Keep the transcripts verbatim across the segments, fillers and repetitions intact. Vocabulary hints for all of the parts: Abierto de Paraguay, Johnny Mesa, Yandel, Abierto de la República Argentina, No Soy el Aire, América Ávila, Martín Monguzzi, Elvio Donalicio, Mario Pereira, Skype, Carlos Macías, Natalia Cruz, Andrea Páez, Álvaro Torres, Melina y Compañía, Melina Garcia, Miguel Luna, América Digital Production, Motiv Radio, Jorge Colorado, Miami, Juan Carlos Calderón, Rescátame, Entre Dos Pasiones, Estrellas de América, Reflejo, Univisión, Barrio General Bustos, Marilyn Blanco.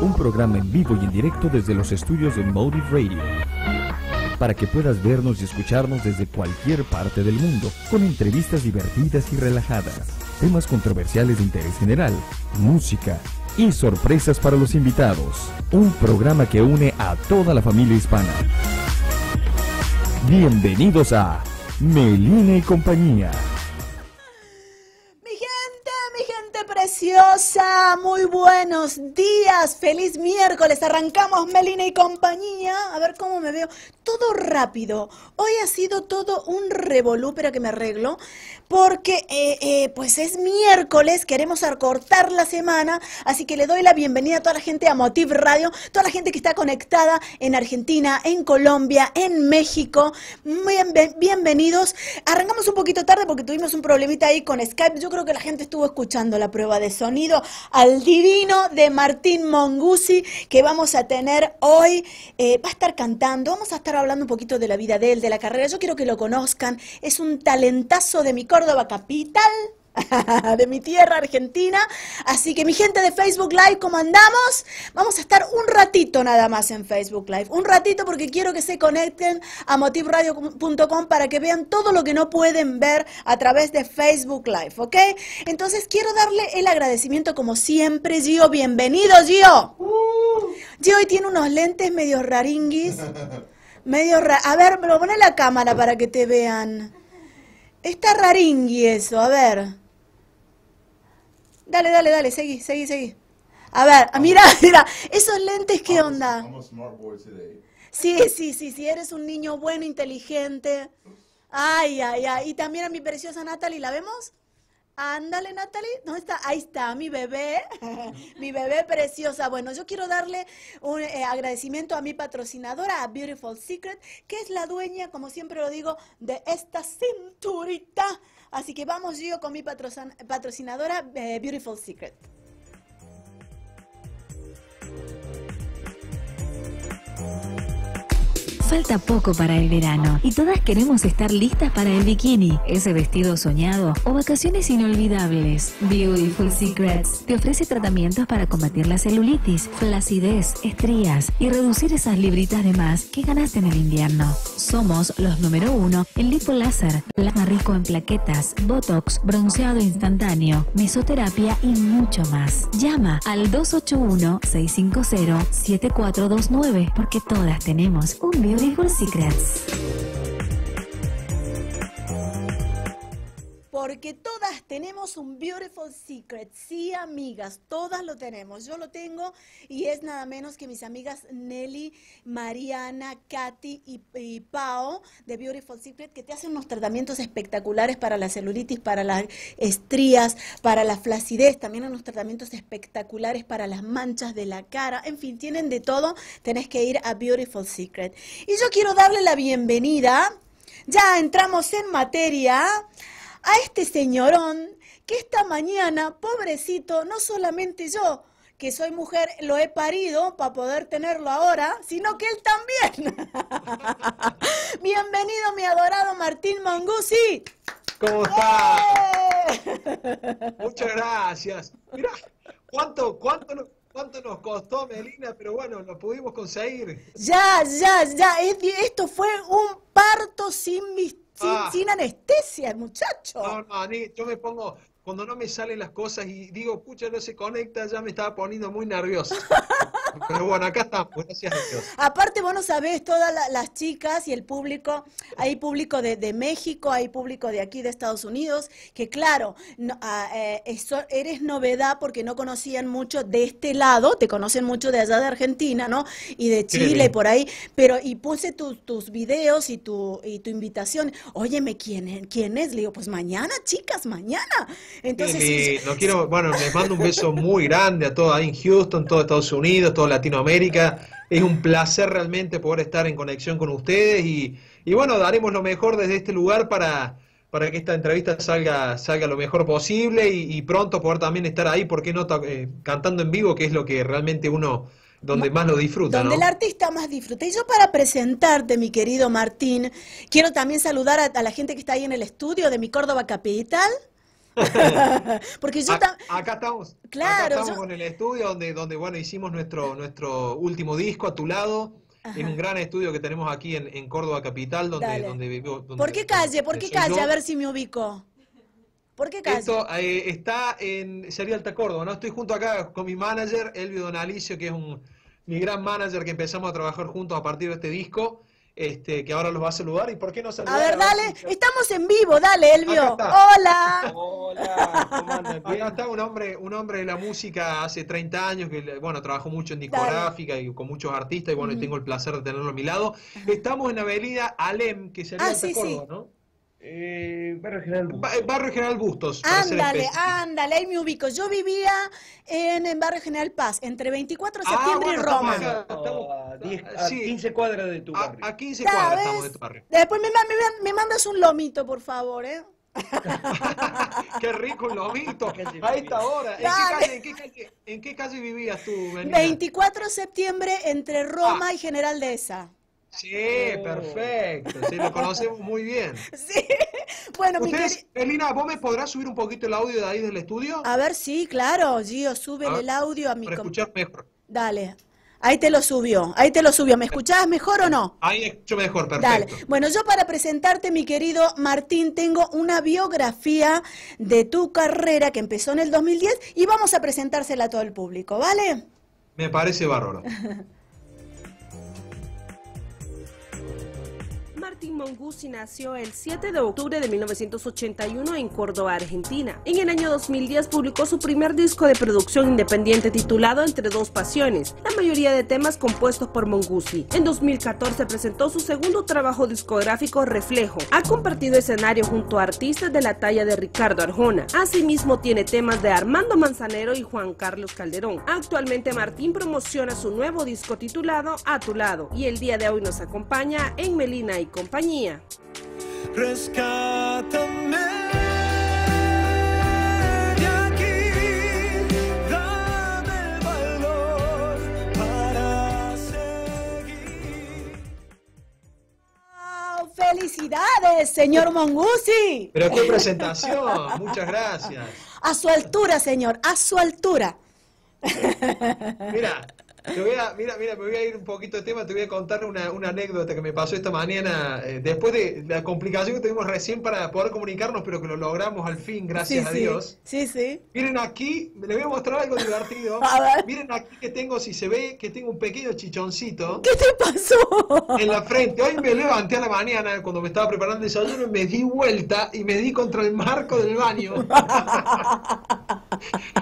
un programa en vivo y en directo desde los estudios de Motiv Radio, para que puedas vernos y escucharnos desde cualquier parte del mundo, con entrevistas divertidas y relajadas, temas controversiales de interés general, música y sorpresas para los invitados. Un programa que une a toda la familia hispana. Bienvenidos a Melina y Compañía. Preciosa, muy buenos días, feliz miércoles, arrancamos Melina y Compañía, a ver cómo me veo, todo rápido, hoy ha sido todo un revolú, pero que me arreglo, porque eh, eh, pues es miércoles, queremos acortar la semana, así que le doy la bienvenida a toda la gente a Motiv Radio, toda la gente que está conectada en Argentina, en Colombia, en México, bien, bien, bienvenidos, arrancamos un poquito tarde porque tuvimos un problemita ahí con Skype, yo creo que la gente estuvo escuchando la prueba de sonido al divino de Martín Monguzzi que vamos a tener hoy, eh, va a estar cantando, vamos a estar hablando un poquito de la vida de él, de la carrera, yo quiero que lo conozcan, es un talentazo de mi Córdoba capital, de mi tierra Argentina, así que mi gente de Facebook Live, ¿cómo andamos? Vamos a estar un ratito nada más en Facebook Live, un ratito porque quiero que se conecten a motiv radio punto com para que vean todo lo que no pueden ver a través de Facebook Live, ¿ok? Entonces quiero darle el agradecimiento como siempre, Gio, bienvenido Gio. Gio hoy tiene unos lentes medio raringuis, medio ra a ver, me lo pone la cámara para que te vean. Está raringui eso, a ver. Dale, dale, dale, seguí, seguí, seguí. A ver, mira, mira, esos lentes, ¿qué onda? Sí, sí, sí, sí, eres un niño bueno, inteligente. Ay, ay, ay. Y también a mi preciosa Natalie, ¿la vemos? Ándale, Natalie, ¿dónde está? Ahí está, mi bebé, mi bebé preciosa. Bueno, yo quiero darle un eh, agradecimiento a mi patrocinadora, a Beautiful Secret, que es la dueña, como siempre lo digo, de esta cinturita. Así que vamos yo con mi patrocinadora, eh, Beautiful Secret. Falta poco para el verano y todas queremos estar listas para el bikini, ese vestido soñado o vacaciones inolvidables. Beautiful Secrets te ofrece tratamientos para combatir la celulitis, flacidez, estrías y reducir esas libritas de más que ganaste en el invierno. Somos los número uno en lipoláser, plasma rico en plaquetas, botox, bronceado instantáneo, mesoterapia y mucho más. Llama al dos ocho uno, seis cinco cero, siete cuatro dos nueve porque todas tenemos un Beautiful Beautiful Secrets. Porque todas tenemos un Beautiful Secret, sí amigas, todas lo tenemos, yo lo tengo y es nada menos que mis amigas Nelly, Mariana, Katy y, y Pau de Beautiful Secret que te hacen unos tratamientos espectaculares para la celulitis, para las estrías, para la flacidez, también unos tratamientos espectaculares para las manchas de la cara, en fin, tienen de todo, tenés que ir a Beautiful Secret. Y yo quiero darle la bienvenida, ya entramos en materia, a este señorón que esta mañana, pobrecito, no solamente yo, que soy mujer, lo he parido para poder tenerlo ahora, sino que él también. Bienvenido, mi adorado Martín Monguzzi. ¿Cómo estás? ¡Eh! Muchas gracias. Mirá, ¿cuánto, cuánto... ¿Cuánto nos costó, Melina? Pero bueno, lo pudimos conseguir. Ya, ya, ya. Esto fue un parto sin, sin, ah. sin anestesia, muchacho. No, no, ni, yo me pongo, cuando no me salen las cosas y digo, pucha, no se conecta, ya me estaba poniendo muy nerviosa. Pero bueno, acá estamos, gracias a Dios. Aparte, vos no sabés, todas la, las chicas y el público, hay público de, de México, hay público de aquí, de Estados Unidos, que claro, no, a, eh, eso eres novedad porque no conocían mucho de este lado, te conocen mucho de allá de Argentina, ¿no? Y de Chile, sí, por ahí, pero y puse tu, tus videos y tu, y tu invitación, óyeme, ¿quién, ¿quién es? Le digo, pues mañana, chicas, mañana. Entonces, sí, sí, no quiero, bueno, les mando un beso muy grande a todos ahí en Houston, todo Estados Unidos, todo Latinoamérica, es un placer realmente poder estar en conexión con ustedes y, y bueno, daremos lo mejor desde este lugar para, para que esta entrevista salga, salga lo mejor posible y, y pronto poder también estar ahí, ¿por qué no? Eh, cantando en vivo, que es lo que realmente uno... Donde más lo disfruta, Donde ¿no? el artista más disfruta. Y yo para presentarte, mi querido Martín, quiero también saludar a, a la gente que está ahí en el estudio de mi Córdoba Capital. Porque yo acá, acá estamos, claro, acá estamos yo... con el estudio donde, donde bueno, hicimos nuestro, nuestro último disco, A Tu Lado. Ajá. Es un gran estudio que tenemos aquí en, en Córdoba Capital, donde, donde vivo. Donde, ¿Por qué calle? ¿Por qué calle? Yo. A ver si me ubico. ¿Por qué calle? Esto eh, está en Serial Alta Córdoba, ¿no? Estoy junto acá con mi manager, Elvio Donalicio, que es un, mi gran manager, que empezamos a trabajar juntos a partir de este disco. Este, que ahora los va a saludar, ¿y por qué no saludar? A ver, dale, estamos en vivo, dale, Elvio. Hola. Hola, ¿cómo andas? Acá está un hombre, un hombre de la música hace treinta años, que bueno, trabajó mucho en discográfica y con muchos artistas, y bueno, mm. y tengo el placer de tenerlo a mi lado. Estamos en la avenida Alem, que sería ah, sí, Córdoba, sí. ¿no? Eh, Barrio General Bustos. Barrio General Bustos. Ándale, ándale, ahí me ubico. Yo vivía en, en Barrio General Paz, entre veinticuatro de septiembre ah, bueno, y Roma. Estamos a, estamos a, diez, a sí. quince cuadras de tu barrio. A, a quince cuadras estamos de tu barrio. Después me, me, me mandas un lomito, por favor, ¿eh? Qué rico un lomito. A esta hora. ¿En qué, calle, en, qué calle, ¿En qué calle vivías tú, Melina? veinticuatro de septiembre entre Roma ah. y General Dehesa. Sí, oh. perfecto, sí, lo conocemos muy bien. Sí, bueno, Ustedes, mi Melina, ¿vos me podrás subir un poquito el audio de ahí del estudio? A ver, sí, claro, Gio, sube el audio a mi... Para escuchar mejor. Dale, ahí te lo subió, ahí te lo subió, ¿me escuchabas mejor o no? Ahí escucho mejor, perfecto. Dale, bueno, yo para presentarte, mi querido Martín, tengo una biografía de tu carrera que empezó en el dos mil diez y vamos a presentársela a todo el público, ¿vale? Me parece bárbaro. Martín Monguzzi nació el siete de octubre de mil novecientos ochenta y uno en Córdoba, Argentina. En el año dos mil diez publicó su primer disco de producción independiente titulado Entre Dos Pasiones, la mayoría de temas compuestos por Monguzzi. En dos mil catorce presentó su segundo trabajo discográfico, Reflejo. Ha compartido escenario junto a artistas de la talla de Ricardo Arjona. Asimismo tiene temas de Armando Manzanero y Juan Carlos Calderón. Actualmente Martín promociona su nuevo disco titulado A Tu Lado y el día de hoy nos acompaña en Melina y Compañía. Compañía. Rescátame. ¡Felicidades, señor Monguzzi! Pero qué presentación, muchas gracias. A su altura, señor, a su altura. Mira. Te voy a, mira, mira, me voy a ir un poquito de tema, te voy a contar una, una anécdota que me pasó esta mañana, eh, después de la complicación que tuvimos recién para poder comunicarnos, pero que lo logramos al fin, gracias sí, a sí. Dios. Sí, sí. Miren aquí, les voy a mostrar algo divertido. A ver. Miren aquí que tengo, si se ve, que tengo un pequeño chichoncito. ¿Qué te pasó? En la frente. Hoy me levanté a la mañana cuando me estaba preparando el desayuno y me di vuelta y me di contra el marco del baño.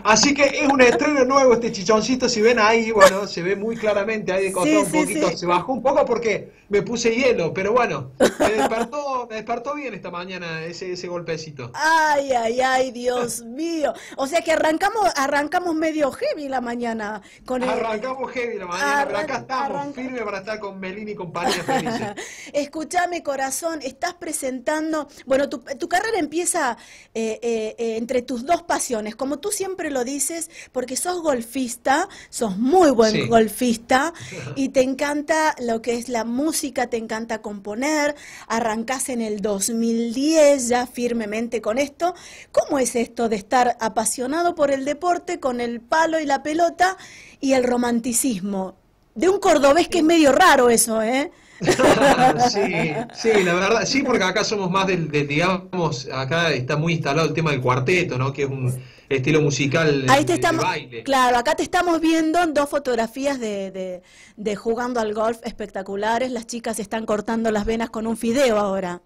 Así que es un estreno nuevo este chichoncito, si ven ahí, bueno, se ve muy claramente, ahí de costado sí, un poquito, sí, sí. se bajó un poco porque me puse hielo, pero bueno, me despertó, me despertó bien esta mañana ese, ese golpecito. Ay, ay, ay, Dios mío, o sea que arrancamos arrancamos medio heavy la mañana. Con el... Arrancamos heavy la mañana, Arran... pero acá estamos, Arranca... firme para estar con Melina y compañía felices. Escuchame, corazón, estás presentando, bueno, tu, tu carrera empieza eh, eh, entre tus dos pasiones, como tú siempre lo dices, porque sos golfista, sos muy buen sí. golfista y te encanta lo que es la música, te encanta componer, arrancás en el dos mil diez ya firmemente con esto. ¿Cómo es esto de estar apasionado por el deporte, con el palo y la pelota y el romanticismo? De un cordobés que es medio raro eso, ¿eh? Sí, sí, la verdad, sí, porque acá somos más del, del, digamos, acá está muy instalado el tema del cuarteto, ¿no? Que es un... estilo musical. Ahí te de, estamos, de baile. Claro, acá te estamos viendo en dos fotografías de, de, de jugando al golf espectaculares. Las chicas están cortando las venas con un fideo ahora.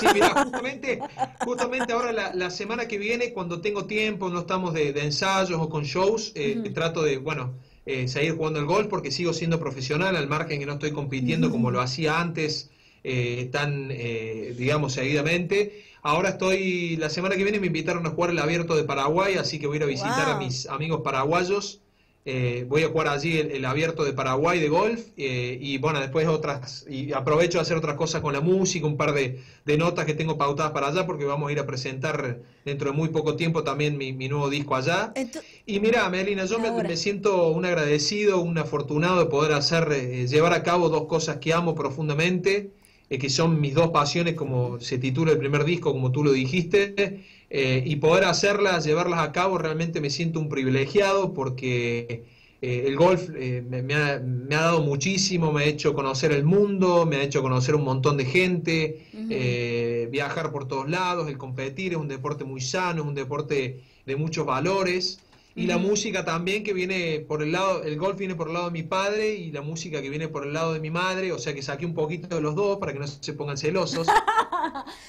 Sí, mira, justamente, justamente ahora la, la semana que viene, cuando tengo tiempo, no estamos de, de ensayos o con shows, eh, uh-huh. trato de, bueno, eh, seguir jugando al golf porque sigo siendo profesional, al margen que no estoy compitiendo uh-huh. como lo hacía antes, eh, tan, eh, digamos, seguidamente. Ahora estoy, la semana que viene me invitaron a jugar el Abierto de Paraguay, así que voy a ir a visitar wow. a mis amigos paraguayos. Eh, voy a jugar allí el, el Abierto de Paraguay de golf eh, y bueno, después otras, y aprovecho de hacer otras cosas con la música, un par de, de notas que tengo pautadas para allá porque vamos a ir a presentar dentro de muy poco tiempo también mi, mi nuevo disco allá. Entonces, y mira, Melina, yo me, me siento un agradecido, un afortunado de poder hacer, eh, llevar a cabo dos cosas que amo profundamente. eh, que son mis dos pasiones, como se titula el primer disco, como tú lo dijiste, eh, y poder hacerlas, llevarlas a cabo, realmente me siento un privilegiado porque eh, el golf eh, me, me, ha, me ha dado muchísimo, me ha hecho conocer el mundo, me ha hecho conocer un montón de gente, uh-huh. eh, viajar por todos lados, el competir, es un deporte muy sano, es un deporte de muchos valores. Y la música también, que viene por el lado, el golf viene por el lado de mi padre y la música que viene por el lado de mi madre, o sea que saqué un poquito de los dos para que no se pongan celosos.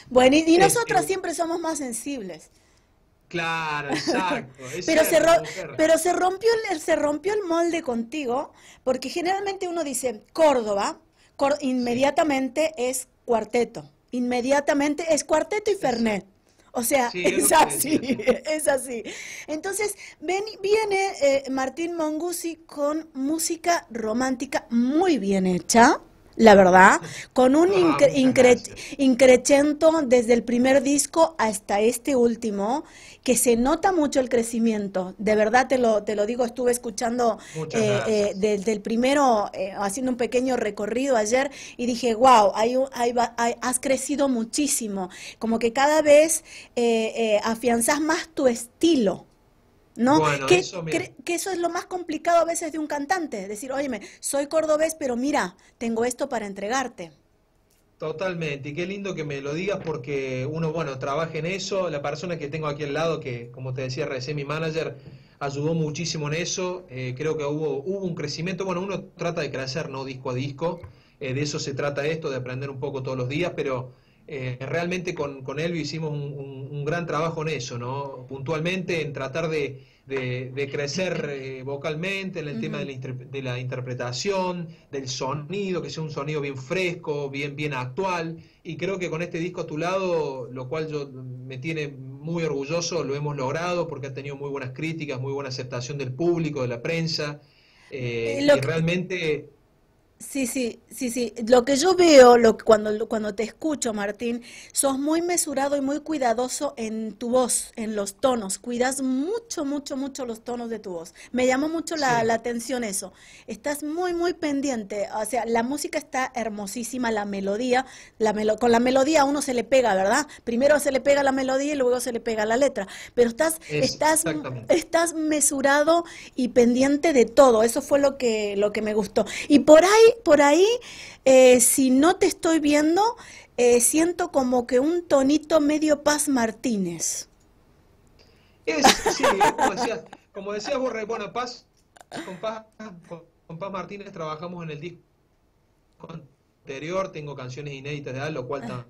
Bueno, y, y nosotros eh, siempre somos más sensibles. Claro, exacto. Pero, se ro pero se rompió el, se rompió el molde contigo, porque generalmente uno dice Córdoba, cor inmediatamente sí. es cuarteto, inmediatamente es cuarteto y Fernet. O sea, sí, es así, es así. Entonces, ven, viene eh, Martín Monguzzi con música romántica muy bien hecha, la verdad, con un oh, incre increchento desde el primer disco hasta este último, que se nota mucho el crecimiento. De verdad te lo, te lo digo, estuve escuchando eh, eh, desde el primero, eh, haciendo un pequeño recorrido ayer, y dije, wow, hay, hay, hay, has crecido muchísimo. Como que cada vez eh, eh, afianzás más tu estilo. ¿No? Bueno, que, eso, que, que eso es lo más complicado a veces de un cantante, decir, óyeme, soy cordobés, pero mira, tengo esto para entregarte. Totalmente, y qué lindo que me lo digas porque uno, bueno, trabaja en eso, la persona que tengo aquí al lado, que como te decía recién, mi manager, ayudó muchísimo en eso, eh, creo que hubo, hubo un crecimiento, bueno, uno trata de crecer, ¿no? Disco a disco, eh, de eso se trata esto, de aprender un poco todos los días, pero... Eh, realmente con, con Elvio hicimos un, un, un gran trabajo en eso, ¿no? Puntualmente en tratar de, de, de crecer eh, vocalmente, en el uh-huh. tema de la, de la interpretación, del sonido, que sea un sonido bien fresco, bien, bien actual, y creo que con este disco A Tu Lado, lo cual yo, me tiene muy orgulloso, lo hemos logrado porque ha tenido muy buenas críticas, muy buena aceptación del público, de la prensa, eh, lo... y realmente... Sí, sí, sí, sí. Lo que yo veo lo, cuando, cuando te escucho, Martín, sos muy mesurado y muy cuidadoso en tu voz, en los tonos. Cuidas mucho, mucho, mucho los tonos de tu voz. Me llamó mucho la, sí. la atención eso. Estás muy, muy pendiente. O sea, la música está hermosísima, la melodía. La melo con la melodía a uno se le pega, ¿verdad? Primero se le pega la melodía y luego se le pega la letra. Pero estás, es, estás, estás mesurado y pendiente de todo. Eso fue lo que, lo que me gustó. Y por ahí Por ahí, eh, si no te estoy viendo, eh, siento como que un tonito medio Paz Martínez. Es, sí, como decías, como decías vos, bueno, Paz, con, Paz, con, con Paz Martínez trabajamos en el disco anterior, tengo canciones inéditas de él, lo cual tam,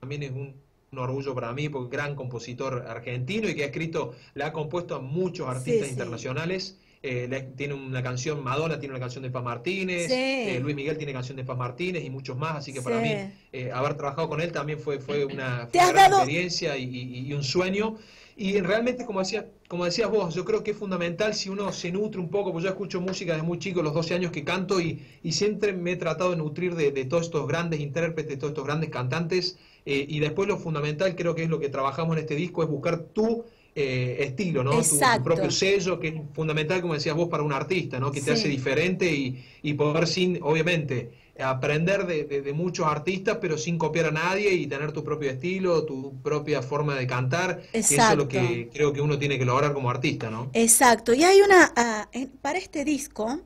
también es un, un orgullo para mí, porque gran compositor argentino y que ha escrito, la ha compuesto a muchos artistas sí, sí. internacionales. Eh, la, tiene una canción, Madonna tiene una canción de Paz Martínez, sí. eh, Luis Miguel tiene canción de Paz Martínez y muchos más, así que sí. para mí eh, haber trabajado con él también fue, fue una, fue una gran dado... experiencia y, y, y un sueño. Y realmente, como decías, como decías vos, yo creo que es fundamental si uno se nutre un poco, porque yo escucho música desde muy chico, los doce años que canto, y, y siempre me he tratado de nutrir de, de todos estos grandes intérpretes, de todos estos grandes cantantes, eh, y después lo fundamental, creo que es lo que trabajamos en este disco, es buscar tú Eh, estilo, ¿no? Tu, tu propio sello, que es fundamental, como decías vos, para un artista, ¿no? Que te sí. hace diferente y, y poder, sin, obviamente, aprender de, de, de muchos artistas, pero sin copiar a nadie y tener tu propio estilo, tu propia forma de cantar. Exacto. Y eso es lo que creo que uno tiene que lograr como artista, ¿no? Exacto. Y hay una, uh, para este disco,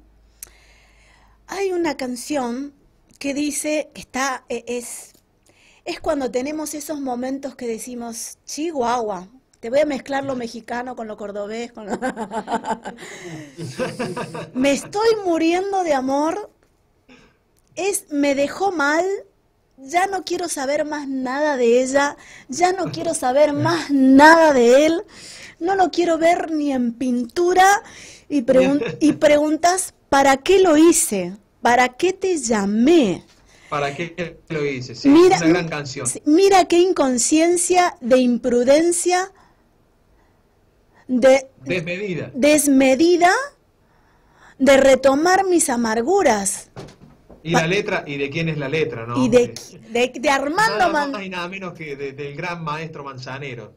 hay una canción que dice, está, es, es cuando tenemos esos momentos que decimos, Chihuahua. Te voy a mezclar lo mexicano con lo cordobés. Con lo... Me estoy muriendo de amor. Es, me dejó mal. Ya no quiero saber más nada de ella. Ya no quiero saber más nada de él. No lo quiero ver ni en pintura. Y, pregun y preguntas, ¿para qué lo hice? ¿Para qué te llamé? ¿Para qué lo hice? Sí, mira, es una gran canción. Mira qué inconsciencia de imprudencia... De, desmedida. Desmedida de retomar mis amarguras. Y la letra, y de quién es la letra, ¿no? Y de, de, de Armando Manzanero. Nada, nada menos que de, del gran maestro Manzanero.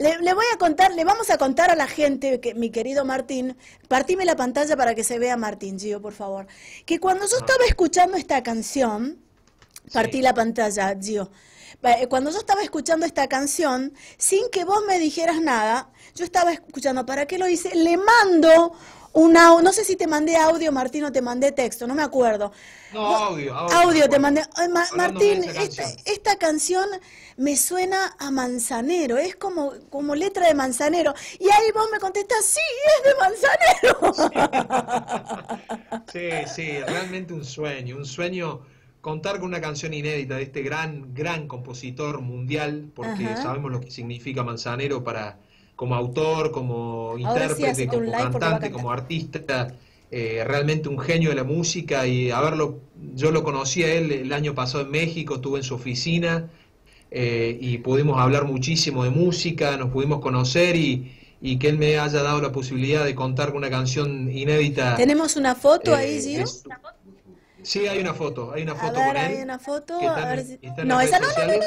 Le, le voy a contar, le vamos a contar a la gente, que, mi querido Martín, partime la pantalla para que se vea Martín, Gio, por favor. Que cuando yo ah. estaba escuchando esta canción, Partí sí. la pantalla, Gio. Cuando yo estaba escuchando esta canción, sin que vos me dijeras nada, yo estaba escuchando, ¿para qué lo hice? Le mando un audio, no sé si te mandé audio, Martín, o te mandé texto, no me acuerdo. No, vos, audio, audio. Audio, te mandé. Ay, Ma Martín, esta, canción. Esta, esta canción me suena a Manzanero, es como, como letra de Manzanero. Y ahí vos me contestás, sí, es de Manzanero. Sí, sí, realmente un sueño, un sueño... Contar con una canción inédita de este gran, gran compositor mundial, porque Ajá. sabemos lo que significa Manzanero para como autor, como Ahora intérprete, sí como cantante, como artista, eh, realmente un genio de la música. Y haberlo, yo lo conocí a él el año pasado en México, estuve en su oficina eh, y pudimos hablar muchísimo de música, nos pudimos conocer y... y que él me haya dado la posibilidad de contar con una canción inédita. ¿Tenemos una foto eh, ahí, Gio? Es... Sí, hay una foto, hay una foto a ver, con él. Hay una foto, a ver si... No, esa no, no, no, no, no, no,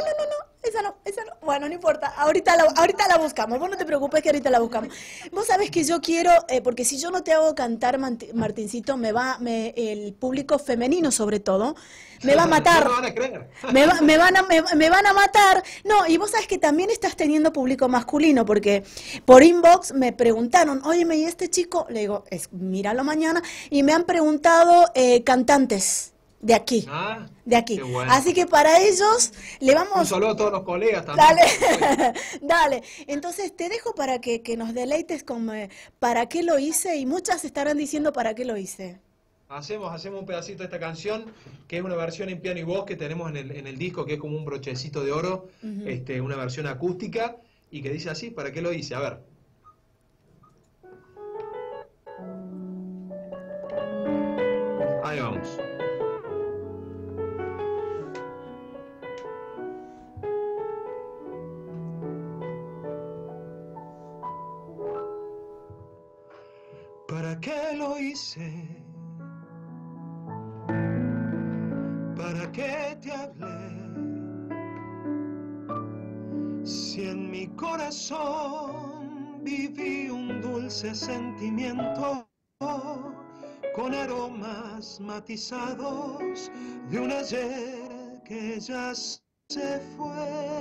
esa no, esa no. Bueno, no importa, ahorita la, ahorita la buscamos, vos no te preocupes que ahorita la buscamos. Vos sabés que yo quiero, eh, porque si yo no te hago cantar, Martincito, me va, me, el público femenino sobre todo, me va a matar. No me van a creer. Me, va, me, van a, me, me van a matar. No, y vos sabés que también estás teniendo público masculino, porque por inbox me preguntaron, óyeme, ¿y este chico? Le digo, es, míralo mañana, y me han preguntado eh, cantantes. De aquí, ah, de aquí. Bueno. Así que para ellos le vamos... Un saludo a todos los colegas también. Dale, dale. Entonces te dejo para que, que nos deleites con eh, para qué lo hice, y muchas estarán diciendo para qué lo hice. Hacemos, hacemos un pedacito de esta canción, que es una versión en piano y voz que tenemos en el, en el disco, que es como un brochecito de oro, uh-huh. este, una versión acústica, y que dice así, para qué lo hice, a ver. Ahí vamos. ¿Para qué lo hice? ¿Para qué te hablé? Si en mi corazón viví un dulce sentimiento con aromas matizados de un ayer que ya se fue.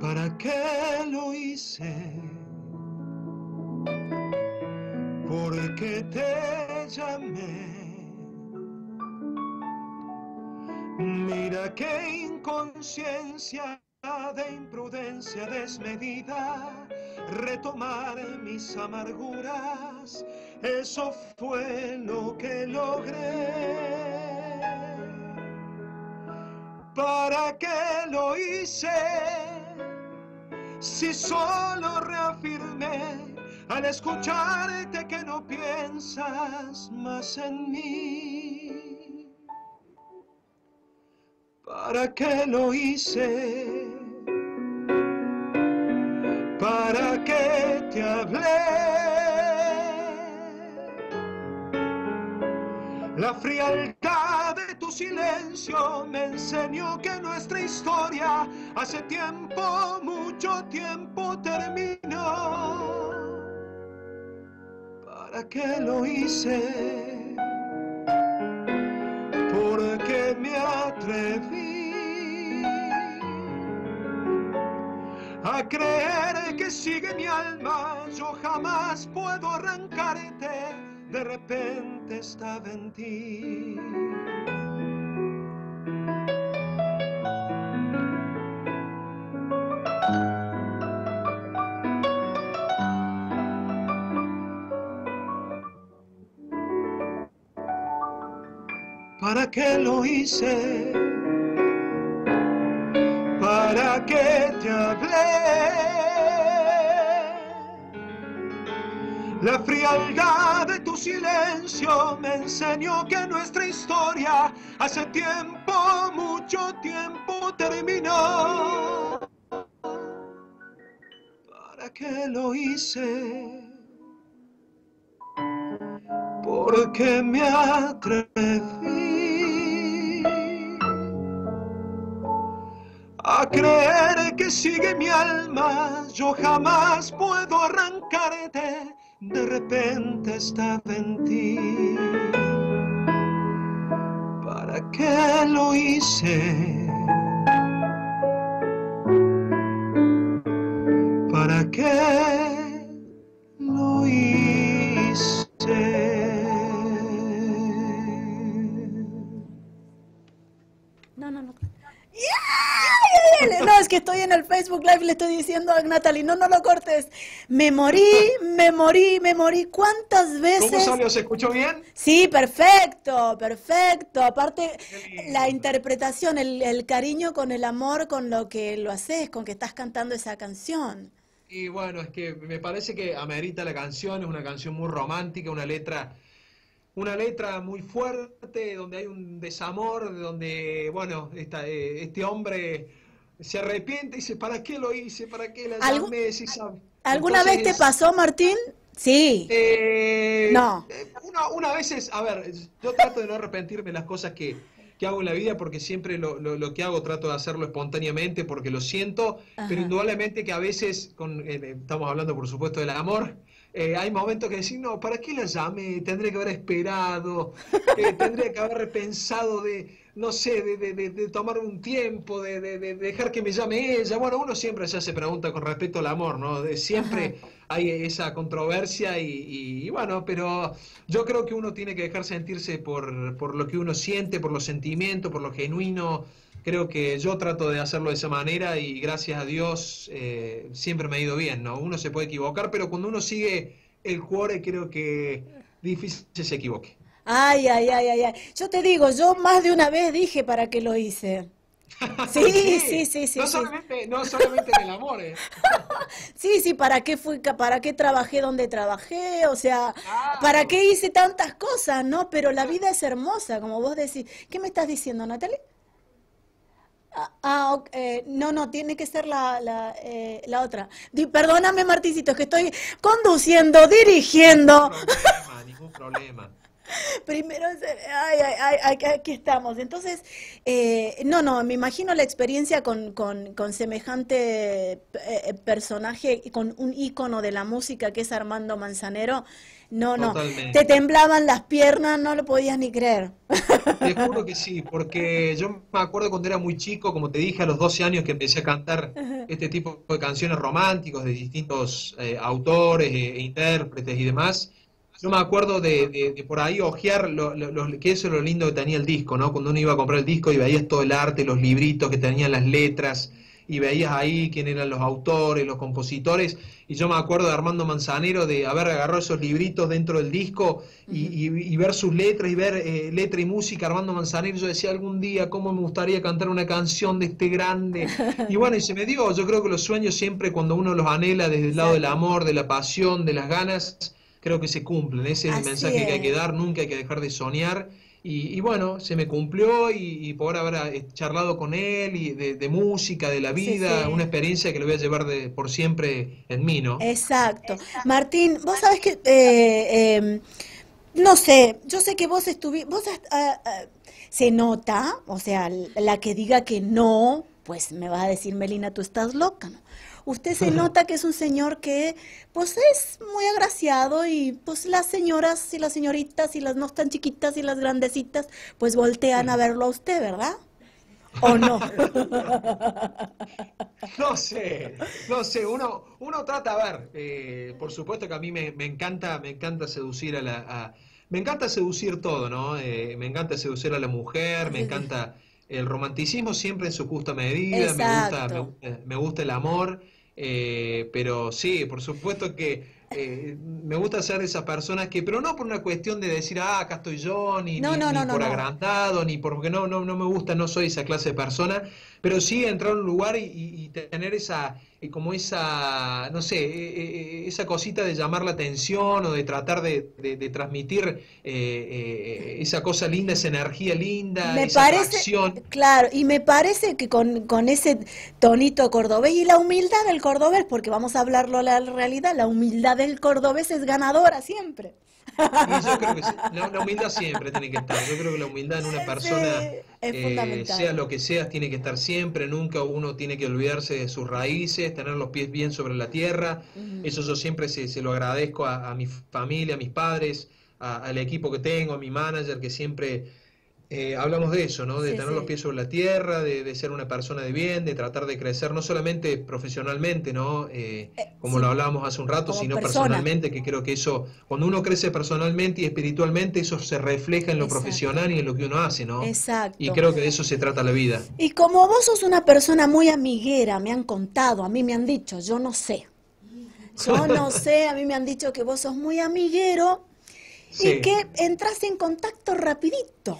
¿Para qué lo hice? Porque te llamé. Mira qué inconsciencia de imprudencia desmedida, retomar mis amarguras, eso fue lo que logré. ¿Para qué lo hice? Si solo reafirmé al escucharte que no piensas más en mí. ¿Para qué lo hice? ¿Para qué te hablé? La frialdad de tu silencio me enseñó que nuestra historia hace tiempo, mucho tiempo terminó. ¿Para qué lo hice? ¿Por qué me atreví a creer que sigue mi alma? Yo jamás puedo arrancarte, de repente estaba en ti. ¿Para qué lo hice? ¿Para qué te hablé? La frialdad de tu silencio me enseñó que nuestra historia hace tiempo, mucho tiempo terminó. ¿Para qué lo hice? ¿Por qué me atreví a creer que sigue mi alma? Yo jamás puedo arrancarte, de repente estaba en ti. que lo hice, para que lo hice. No, no, no. No, es que estoy en el Facebook Live, le estoy diciendo a Natalie, no, no lo cortes. Me morí, me morí, me morí. ¿Cuántas veces? ¿Cómo salió? ¿Se escuchó bien? Sí, perfecto, perfecto. Aparte, la interpretación, el, el cariño con el amor, con lo que lo haces, con que estás cantando esa canción. Y bueno, es que me parece que amerita la canción, es una canción muy romántica, una letra... Una letra muy fuerte, donde hay un desamor, donde, bueno, esta, este hombre se arrepiente y dice, ¿para qué lo hice? ¿Para qué la llamé? Si sabe. ¿Alguna Entonces, vez te pasó, Martín? Sí. Eh, no. Una, una vez es, a ver, yo trato de no arrepentirme de las cosas que, que hago en la vida, porque siempre lo, lo, lo que hago trato de hacerlo espontáneamente, porque lo siento. Ajá. Pero indudablemente que a veces, con, eh, estamos hablando por supuesto del amor, Eh, hay momentos que decís, no, ¿para qué la llamé? Tendría que haber esperado, eh, tendría que haber pensado de, no sé, de, de, de, de tomar un tiempo, de, de, de dejar que me llame ella. Bueno, uno siempre se hace pregunta con respecto al amor, ¿no? De, siempre Ajá. hay esa controversia y, y, y bueno, pero yo creo que uno tiene que dejar sentirse por, por lo que uno siente, por los sentimientos, por lo genuino. Creo que yo trato de hacerlo de esa manera y gracias a Dios eh, siempre me ha ido bien, ¿no? Uno se puede equivocar, pero cuando uno sigue el cuore creo que difícil se equivoque. Ay, ay, ay, ay, ay. Yo te digo, yo más de una vez dije para qué lo hice. Sí, sí, sí, sí, sí. No solamente, no solamente en el amor, ¿eh? Sí, sí, ¿para qué fui, para qué trabajé donde trabajé? O sea, claro. ¿Para qué hice tantas cosas, no? Pero la vida es hermosa, como vos decís. ¿Qué me estás diciendo, Natalie? Ah, okay. eh, no, no, tiene que ser la, la, eh, la otra. Di, perdóname, Martincito, es que estoy conduciendo, dirigiendo. Ningún problema, ningún problema. Primero, ay, ay, ay, aquí estamos. Entonces, eh, no, no, me imagino la experiencia con, con, con semejante eh, personaje, con un ícono de la música que es Armando Manzanero. No, Totalmente. No, te temblaban las piernas, no lo podías ni creer. Te juro que sí, porque yo me acuerdo cuando era muy chico, como te dije, a los doce años que empecé a cantar Ajá. este tipo de canciones románticas de distintos eh, autores, e, e intérpretes y demás. Yo me acuerdo de, de, de por ahí ojear, lo, lo, lo, que eso es lo lindo que tenía el disco, ¿no? Cuando uno iba a comprar el disco y veías todo el arte, los libritos que tenían las letras, y veías ahí quién eran los autores, los compositores, y yo me acuerdo de Armando Manzanero, de haber agarrado esos libritos dentro del disco, y, uh-huh. y, y ver sus letras, y ver eh, letra y música, Armando Manzanero, yo decía algún día, cómo me gustaría cantar una canción de este grande, y bueno, y se me dio. Yo creo que los sueños siempre, cuando uno los anhela desde el lado del amor, de la pasión, de las ganas, creo que se cumplen. Ese es el mensaje que hay que dar, nunca hay que dejar de soñar. Y, y bueno, se me cumplió y, y poder haber charlado con él y de, de música, de la vida, sí, sí. una experiencia que lo voy a llevar de, por siempre en mí, ¿no? Exacto. Martín, vos sabés que, eh, eh, no sé, yo sé que vos estuviste, vos ah, ah, se nota, o sea, la que diga que no, pues me vas a decir, Melina, tú estás loca, ¿no? Usted se nota que es un señor que, pues, es muy agraciado y, pues, las señoras y las señoritas y las no tan chiquitas y las grandecitas, pues, voltean a verlo a usted, ¿verdad? ¿O no? No sé, no sé. Uno, uno trata, a ver, eh, por supuesto que a mí me, me encanta, me encanta seducir a la... A, me encanta seducir todo, ¿no? Eh, me encanta seducir a la mujer, me encanta el romanticismo siempre en su justa medida, me gusta, me, me gusta el amor. Eh, pero sí, por supuesto que eh, me gusta ser de esas personas que, pero no por una cuestión de decir, ah, acá estoy yo, ni, no, ni, no, ni no, por no. agrandado, ni porque no, no, no me gusta, no soy esa clase de persona, pero sí entrar a un lugar y, y, y tener esa, eh, como esa, no sé, eh, eh, esa cosita de llamar la atención o de tratar de, de, de transmitir eh, eh, esa cosa linda, esa energía linda, me esa parece, acción. Claro, y me parece que con, con ese tonito cordobés y la humildad del cordobés, porque vamos a hablarlo la realidad, la humildad del cordobés es ganadora siempre. Y yo creo que la, la humildad siempre tiene que estar. Yo creo que la humildad en una persona, sí, eh, sea lo que sea, tiene que estar siempre. Nunca uno tiene que olvidarse de sus raíces, tener los pies bien sobre la tierra. Uh-huh. Eso yo siempre se, se lo agradezco a, a mi familia, a mis padres, a, al equipo que tengo, a mi manager, que siempre... eh, hablamos de eso, ¿no? De sí, tener sí. los pies sobre la tierra, de, de ser una persona de bien, de tratar de crecer, no solamente profesionalmente, ¿no? Eh, como sí. lo hablábamos hace un rato, como sino persona. personalmente, que creo que eso, cuando uno crece personalmente y espiritualmente, eso se refleja en lo Exacto. profesional y en lo que uno hace, ¿no? Exacto. Y creo que de eso se trata la vida. Y como vos sos una persona muy amiguera, me han contado, a mí me han dicho, yo no sé. Yo no sé, a mí me han dicho que vos sos muy amiguero sí. y que entras en contacto rapidito.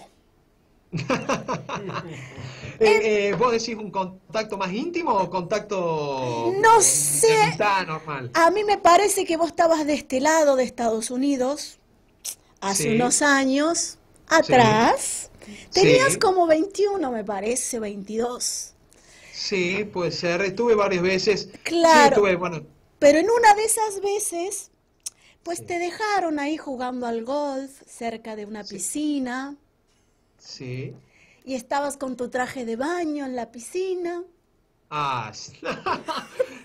eh, eh, ¿Vos decís un contacto más íntimo o contacto... No sé, normal? A mí me parece que vos estabas de este lado de Estados Unidos hace sí. unos años atrás. Sí. Tenías sí. como veintiuno, me parece, veintidós. Sí, puede ser. Estuve varias veces. Claro. Sí, estuve, bueno... Pero en una de esas veces, pues sí. te dejaron ahí jugando al golf cerca de una sí. piscina. Sí. Y estabas con tu traje de baño en la piscina. Ah,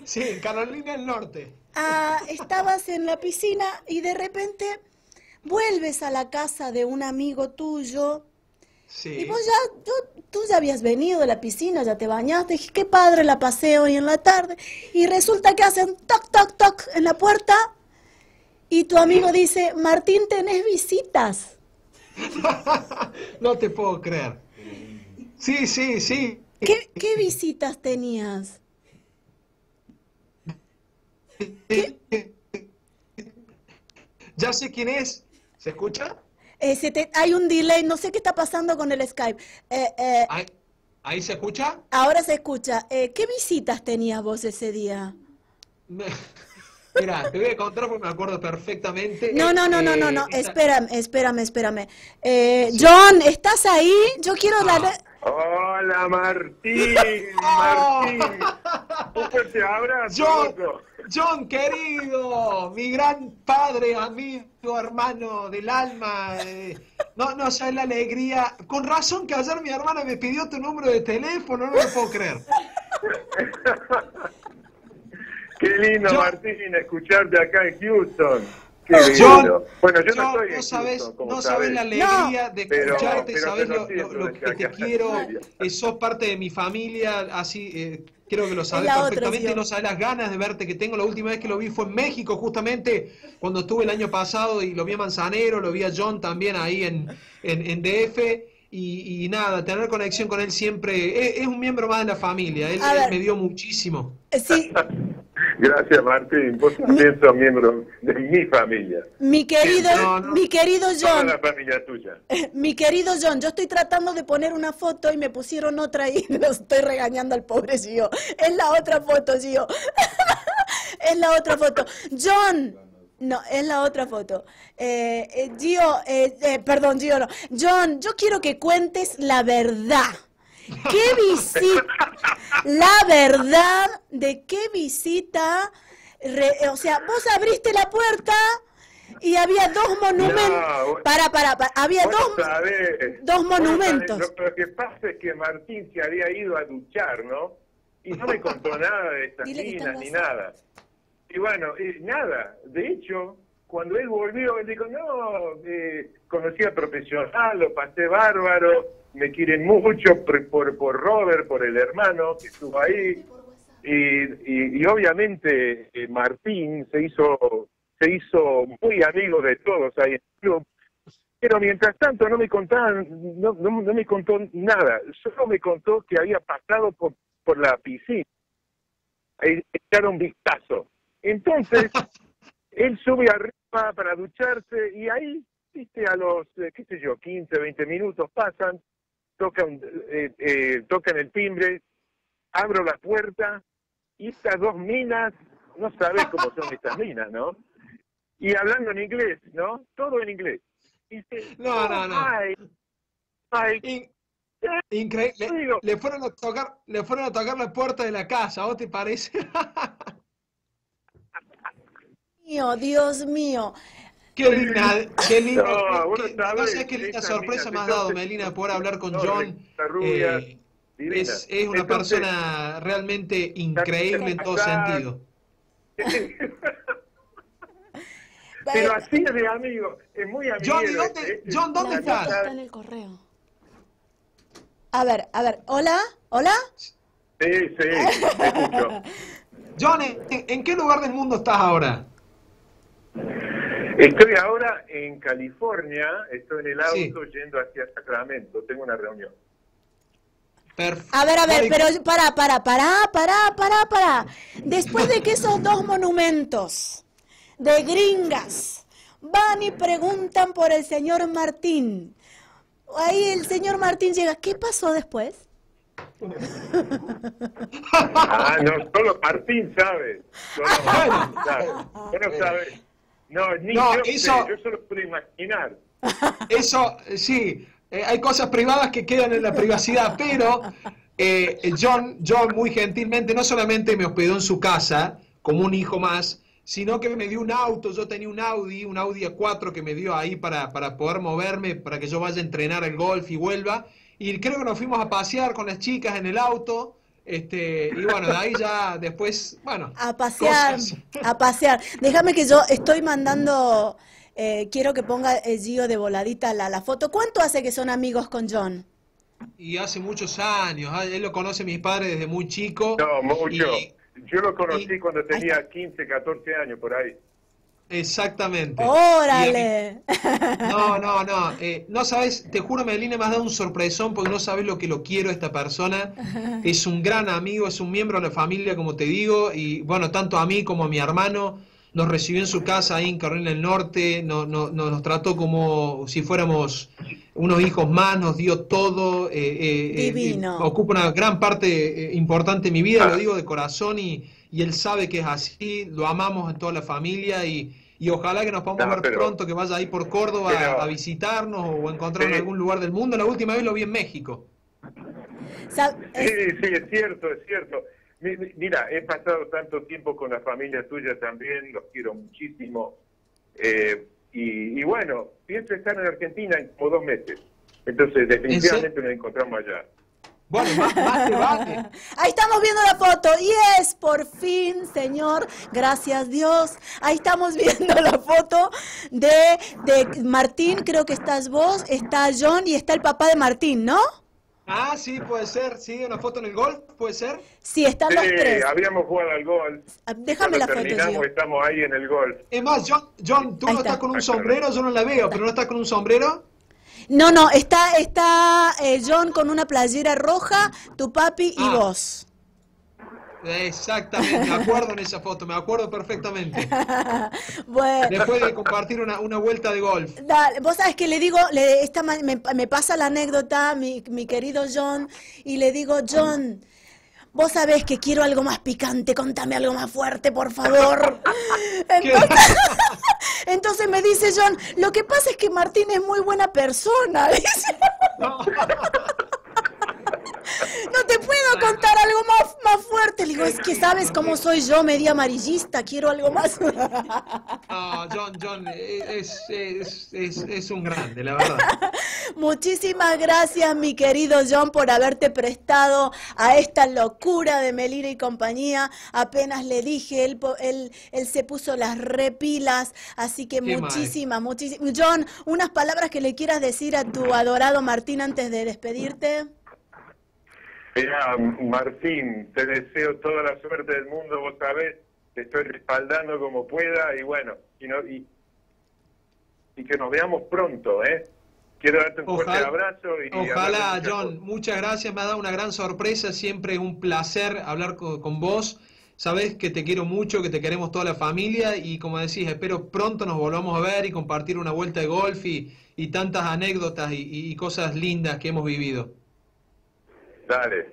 sí, en Carolina del Norte. Ah, estabas en la piscina y de repente vuelves a la casa de un amigo tuyo. Sí. Y vos ya, tú, tú ya habías venido de la piscina, ya te bañaste, dije, qué padre la pasé hoy en la tarde. Y resulta que hacen toc, toc, toc en la puerta y tu amigo dice, Martín, tenés visitas. No te puedo creer. Sí, sí, sí. ¿Qué, qué visitas tenías? ¿Qué? Ya sé quién es. ¿Se escucha? Eh, se te, hay un delay, no sé qué está pasando con el Skype. Eh, eh, ¿Ahí, ¿Ahí se escucha? Ahora se escucha. Eh, ¿Qué visitas tenías vos ese día? Mira, te voy a contar porque me acuerdo perfectamente. No, no, no, eh, no, no, no. Esta... espérame, espérame, espérame. Eh, sí. John, ¿estás ahí? Yo quiero ah. darle... Hola, Martín, Martín. Un fuerte abrazo. John, John, querido, mi gran padre, amigo, hermano del alma. Eh, no, no, ya es la alegría. Con razón que ayer mi hermana me pidió tu número de teléfono, no lo puedo creer. Qué lindo, John, Martín, escucharte acá en Houston. John, bueno, yo no, John, no sabes, no sabes la alegría no, de escucharte, pero, pero sabes lo, lo, lo que te quiero, eh, sos parte de mi familia, así eh, creo que lo sabes perfectamente, otra, no sabes las ganas de verte que tengo. La última vez que lo vi fue en México, justamente cuando estuve el año pasado y lo vi a Manzanero, lo vi a John también ahí en, en, en D F. Y, y nada, tener conexión con él siempre, es, es un miembro más de la familia, él, él me dio muchísimo. Sí. Gracias, Martín, vos también sos miembro de mi familia. Mi querido, no, no. mi querido John. Toda la familia tuya. Mi querido John, yo estoy tratando de poner una foto y me pusieron otra y lo estoy regañando al pobre Gio. Es la otra foto, Gio. Es la otra foto. John. No, es la otra foto. Eh, eh, Gio, eh, eh, perdón, Gio no. John, yo quiero que cuentes la verdad. ¿Qué visita? La verdad de qué visita. Re, o sea, vos abriste la puerta y había dos monumentos. No, para, para, para. Había dos, sabés, dos monumentos. Sabés, lo, lo que pasa es que Martín se había ido a duchar, ¿no? Y no me contó nada de estas minas ni nada. Y bueno, eh, nada, de hecho, cuando él volvió, él dijo, no, eh, conocí a profesional, lo pasé bárbaro, me quieren mucho por, por, por Robert, por el hermano que estuvo ahí, y, y, y obviamente eh, Martín se hizo, se hizo muy amigo de todos ahí en el club, pero mientras tanto no me contaban, no, no, no me contó nada, solo me contó que había pasado por, por la piscina, e echar un vistazo. Entonces, él sube arriba para ducharse y ahí, viste, a los, eh, qué sé yo, quince, veinte minutos pasan, tocan, eh, eh, tocan el timbre, abro la puerta y estas dos minas, no sabés cómo son estas minas, ¿no? Y hablando en inglés, ¿no? Todo en inglés. Dice, no, no, no. Ay, ay, In increíble. Le, le, fueron a tocar, le fueron a tocar la puerta de la casa, ¿o te parece? Dios mío. Qué linda, qué linda. No, qué, no sé qué linda sorpresa mina, me has dado, Melina, de poder hablar con no, John. Rubia, eh, es, es una entonces, persona realmente increíble en todo sentido. Pero así de amigo, es muy amigo. John, ¿dónde, John, ¿dónde estás? Está en el correo. A ver, a ver, ¿hola? ¿Hola? Sí, sí, te escucho. Johnny, ¿en qué lugar del mundo estás ahora? Estoy ahora en California, estoy en el auto sí. yendo hacia Sacramento, tengo una reunión. Perfecto. A ver, a ver, pero pará, pará, pará, pará, pará, pará. Después de que esos dos monumentos de gringas van y preguntan por el señor Martín, ahí el señor Martín llega, ¿qué pasó después? Ah, no, solo Martín sabe. Solo Martín sabe. Bueno, sabe. No, ni no, yo, eso, sé, yo solo puedo imaginar. Eso, sí, eh, hay cosas privadas que quedan en la privacidad, pero eh, John, John muy gentilmente no solamente me hospedó en su casa como un hijo más, sino que me dio un auto. Yo tenía un Audi, un Audi A cuatro que me dio ahí para, para poder moverme, para que yo vaya a entrenar el golf y vuelva. Y creo que nos fuimos a pasear con las chicas en el auto. Este, y bueno, de ahí ya después, bueno. A pasear, cosas. a pasear. Déjame que yo estoy mandando, eh, quiero que ponga el Gio de voladita la, la foto. ¿Cuánto hace que son amigos con John? Y hace muchos años, él lo conoce mis padres desde muy chico. No, mucho. Y, yo lo conocí y, cuando tenía quince, catorce años, por ahí. Exactamente. ¡Órale! Mí, no, no, no. Eh, no sabes, te juro, Melina, me has dado un sorpresón porque no sabes lo que lo quiero a esta persona. Es un gran amigo, es un miembro de la familia, como te digo. Y bueno, tanto a mí como a mi hermano, nos recibió en su casa ahí en Carolina del Norte. No, no, no, nos trató como si fuéramos unos hijos más, nos dio todo. Eh, eh, Divino. Eh, ocupa una gran parte eh, importante de mi vida, lo digo de corazón y. Y él sabe que es así, lo amamos en toda la familia y, y ojalá que nos podamos no, ver pero, pronto, que vaya ahí por Córdoba pero, a visitarnos o encontrarnos en algún lugar del mundo. La última vez lo vi en México. Sí, sí, es cierto, es cierto. Mira, he pasado tanto tiempo con la familia tuya también, los quiero muchísimo. Eh, y, y bueno, pienso estar en Argentina en como dos meses. Entonces, definitivamente ¿En nos encontramos allá. Bueno, más, más debate. Ahí estamos viendo la foto. Y es por fin, señor, gracias Dios. Ahí estamos viendo la foto de, de Martín, creo que estás vos, está John y está el papá de Martín, ¿no? Ah, sí, puede ser. Sí, una foto en el golf, puede ser. Sí, están sí, los tres. Habíamos jugado al golf. Déjame la foto. Terminamos, estamos ahí en el golf. Es más, John, John tú ahí no está. estás con un sombrero, yo no la veo, pero no estás con un sombrero. No, no, está, está eh, John con una playera roja, tu papi y ah, vos. Exactamente, me acuerdo en esa foto, me acuerdo perfectamente. Bueno. Después de compartir una, una vuelta de golf. Dale, vos sabés que le digo, le, esta, me, me pasa la anécdota, mi, mi querido John, y le digo, John... Vos sabés que quiero algo más picante, contame algo más fuerte, por favor. Entonces, entonces me dice John, lo que pasa es que Martín es muy buena persona. Dice. No. No te puedo contar algo más, más fuerte. Le digo, es que sabes cómo soy yo, medio amarillista, quiero algo más. No, John, John, es, es, es, es un grande, la verdad. Muchísimas gracias, mi querido John, por haberte prestado a esta locura de Melina y compañía. Apenas le dije, él, él, él se puso las repilas, así que muchísimas, muchísimas. John, unas palabras que le quieras decir a tu adorado Martín antes de despedirte. Mira, Martín, te deseo toda la suerte del mundo, vos sabés, te estoy respaldando como pueda y bueno, y, no, y, y que nos veamos pronto, ¿eh? Quiero darte un ojalá, fuerte abrazo. Y ojalá, John, muchas gracias, me ha dado una gran sorpresa, siempre un placer hablar con, con vos, sabés que te quiero mucho, que te queremos toda la familia y como decís, espero pronto nos volvamos a ver y compartir una vuelta de golf y, y tantas anécdotas y, y cosas lindas que hemos vivido. Dale.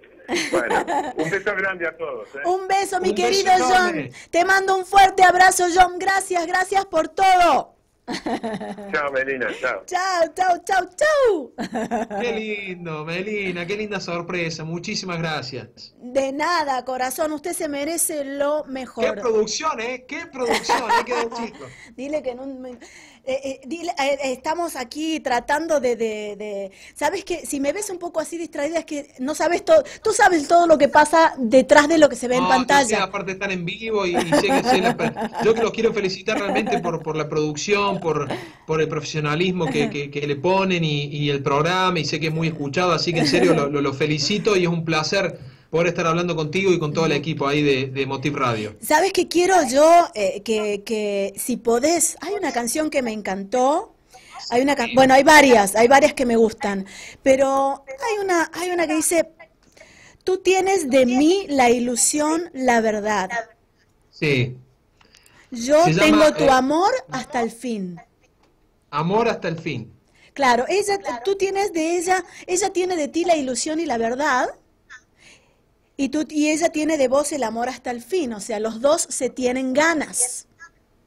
Bueno, un beso grande a todos. ¿eh? Un beso, mi un querido beso John. Grande. Te mando un fuerte abrazo, John. Gracias, gracias por todo. Chao, Melina, chao. Chao, chao, chao, chao. Qué lindo, Melina, qué linda sorpresa. Muchísimas gracias. De nada, corazón. Usted se merece lo mejor. Qué producción, ¿eh? Qué producción, hay que decirlo. Dile que en un... Eh, eh, dile, eh, estamos aquí tratando de, de, de... ¿Sabes qué? Si me ves un poco así distraída es que no sabes todo... Tú sabes todo lo que pasa detrás de lo que se ve no, en pantalla. Yo sé, aparte están en vivo y, y sé que sé la... Yo que los quiero felicitar realmente por, por la producción, Calderón por, por el profesionalismo que, que, que le ponen y, y el programa, y sé que es muy escuchado, así que en serio lo, lo, lo felicito y es un placer poder estar hablando contigo y con todo el equipo ahí de, de Motiv Radio. ¿Sabes qué quiero yo? Eh, que, que si podés, hay una canción que me encantó. Hay una, bueno, hay varias, hay varias que me gustan, pero hay una, hay una que dice, tú tienes de mí la ilusión, la verdad. Sí. Yo Se tengo llama, tu eh, amor hasta el fin. Amor hasta el fin. Claro, ella, tú tienes de ella, ella tiene de ti la ilusión y la verdad, y tú y ella tiene de vos el amor hasta el fin, o sea, los dos se tienen ganas.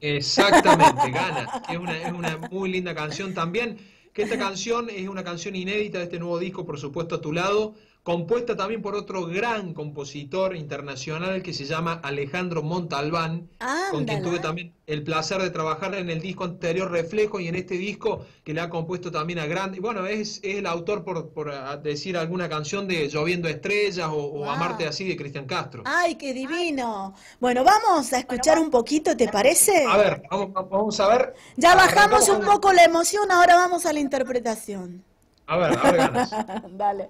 Exactamente, Gana, que es una, es una muy linda canción también, que esta canción es una canción inédita de este nuevo disco, por supuesto, A Tu Lado, compuesta también por otro gran compositor internacional que se llama Alejandro Montalbán, Ándale. con quien tuve también el placer de trabajar en el disco anterior Reflejo y en este disco que le ha compuesto también a grandes, bueno, es, es el autor, por, por decir alguna canción, de Lloviendo Estrellas o, wow. o Amarte Así de Cristian Castro. ¡Ay, qué divino! Bueno, vamos a escuchar un poquito, ¿te parece? A ver, vamos, vamos a ver. Ya bajamos un poco la emoción, ahora vamos a la interpretación. A ver, a ver, Ganas. Dale.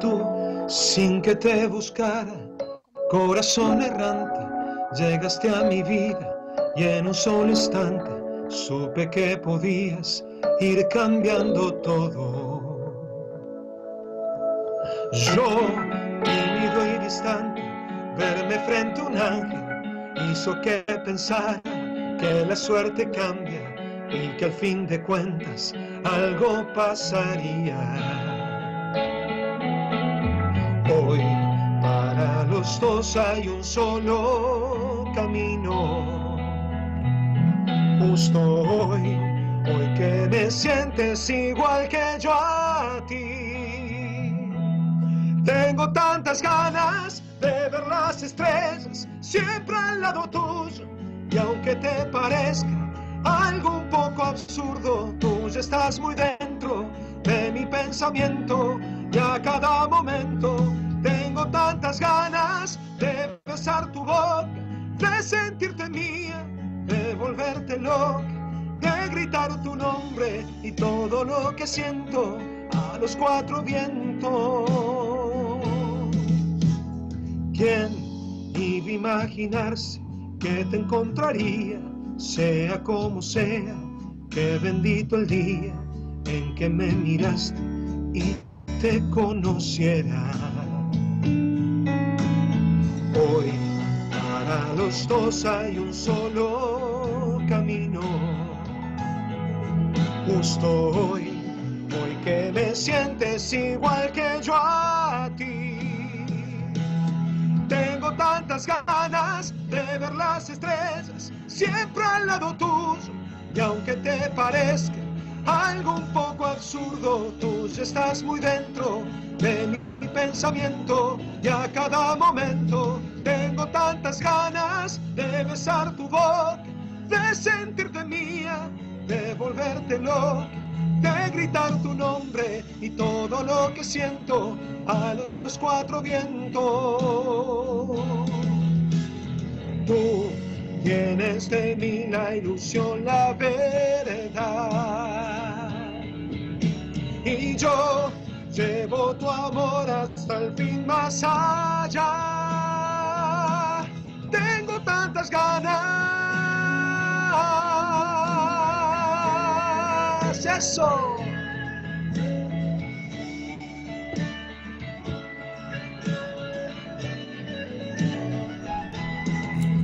Tú, sin que te buscara, corazón errante, llegaste a mi vida y en un solo instante supe que podías ir cambiando todo. Yo, tímido y distante, verme frente a un ángel hizo que pensara que la suerte cambia y que al fin de cuentas algo pasaría. Hoy para los dos hay un solo camino. Justo hoy, hoy que me sientes igual que yo a ti. Tengo tantas ganas de ver las estrellas siempre al lado tuyo. Y aunque te parezca algo un poco absurdo, tú ya estás muy dentro de mi pensamiento. Y a cada momento tengo tantas ganas de besar tu boca, de sentirte mía, de volverte loca, de gritar tu nombre y todo lo que siento a los cuatro vientos. ¿Quién iba a imaginarse que te encontraría? Sea como sea, qué bendito el día en que me miraste y te conociera. Hoy para los dos hay un solo camino. Justo hoy, hoy que me sientes igual que yo a ti. Tengo tantas ganas de ver las estrellas siempre al lado tuyo. Y aunque te parezca algo un poco absurdo, tú ya estás muy dentro de mi pensamiento. Y a cada momento tengo tantas ganas de besar tu boca, de sentirte mía, de volverte loca, de gritar tu nombre y todo lo que siento a los cuatro vientos. Tú tienes de mí la ilusión, la verdad. Y yo llevo tu amor hasta el fin más allá. Tengo tantas ganas. Eso.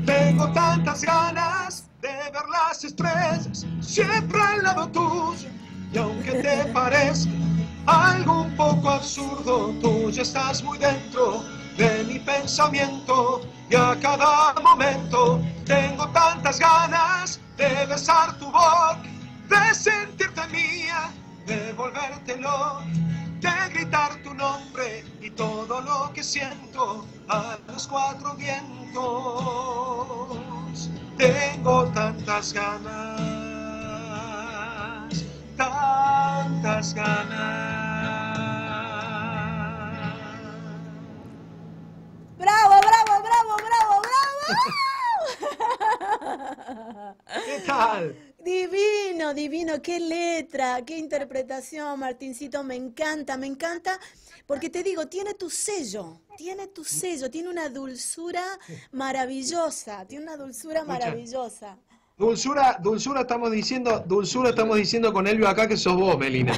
Tengo tantas ganas de ver las estrellas siempre al lado tuyo. Y aunque te parezca algo un poco absurdo, tú ya estás muy dentro de mi pensamiento. Y a cada momento tengo tantas ganas de besar tu boca, de sentirte mía, de volverte loca, de gritar tu nombre y todo lo que siento a los cuatro vientos. Tengo tantas ganas, tantas ganas. ¡Bravo, bravo, bravo, bravo, bravo! ¿Qué tal? Divino. Divino, divino, qué letra, qué interpretación, Martincito, me encanta, me encanta, porque te digo, tiene tu sello, tiene tu sello, tiene una dulzura maravillosa, tiene una dulzura maravillosa. Dulzura, dulzura estamos diciendo, dulzura estamos diciendo con Elvio acá que sos vos, Melina.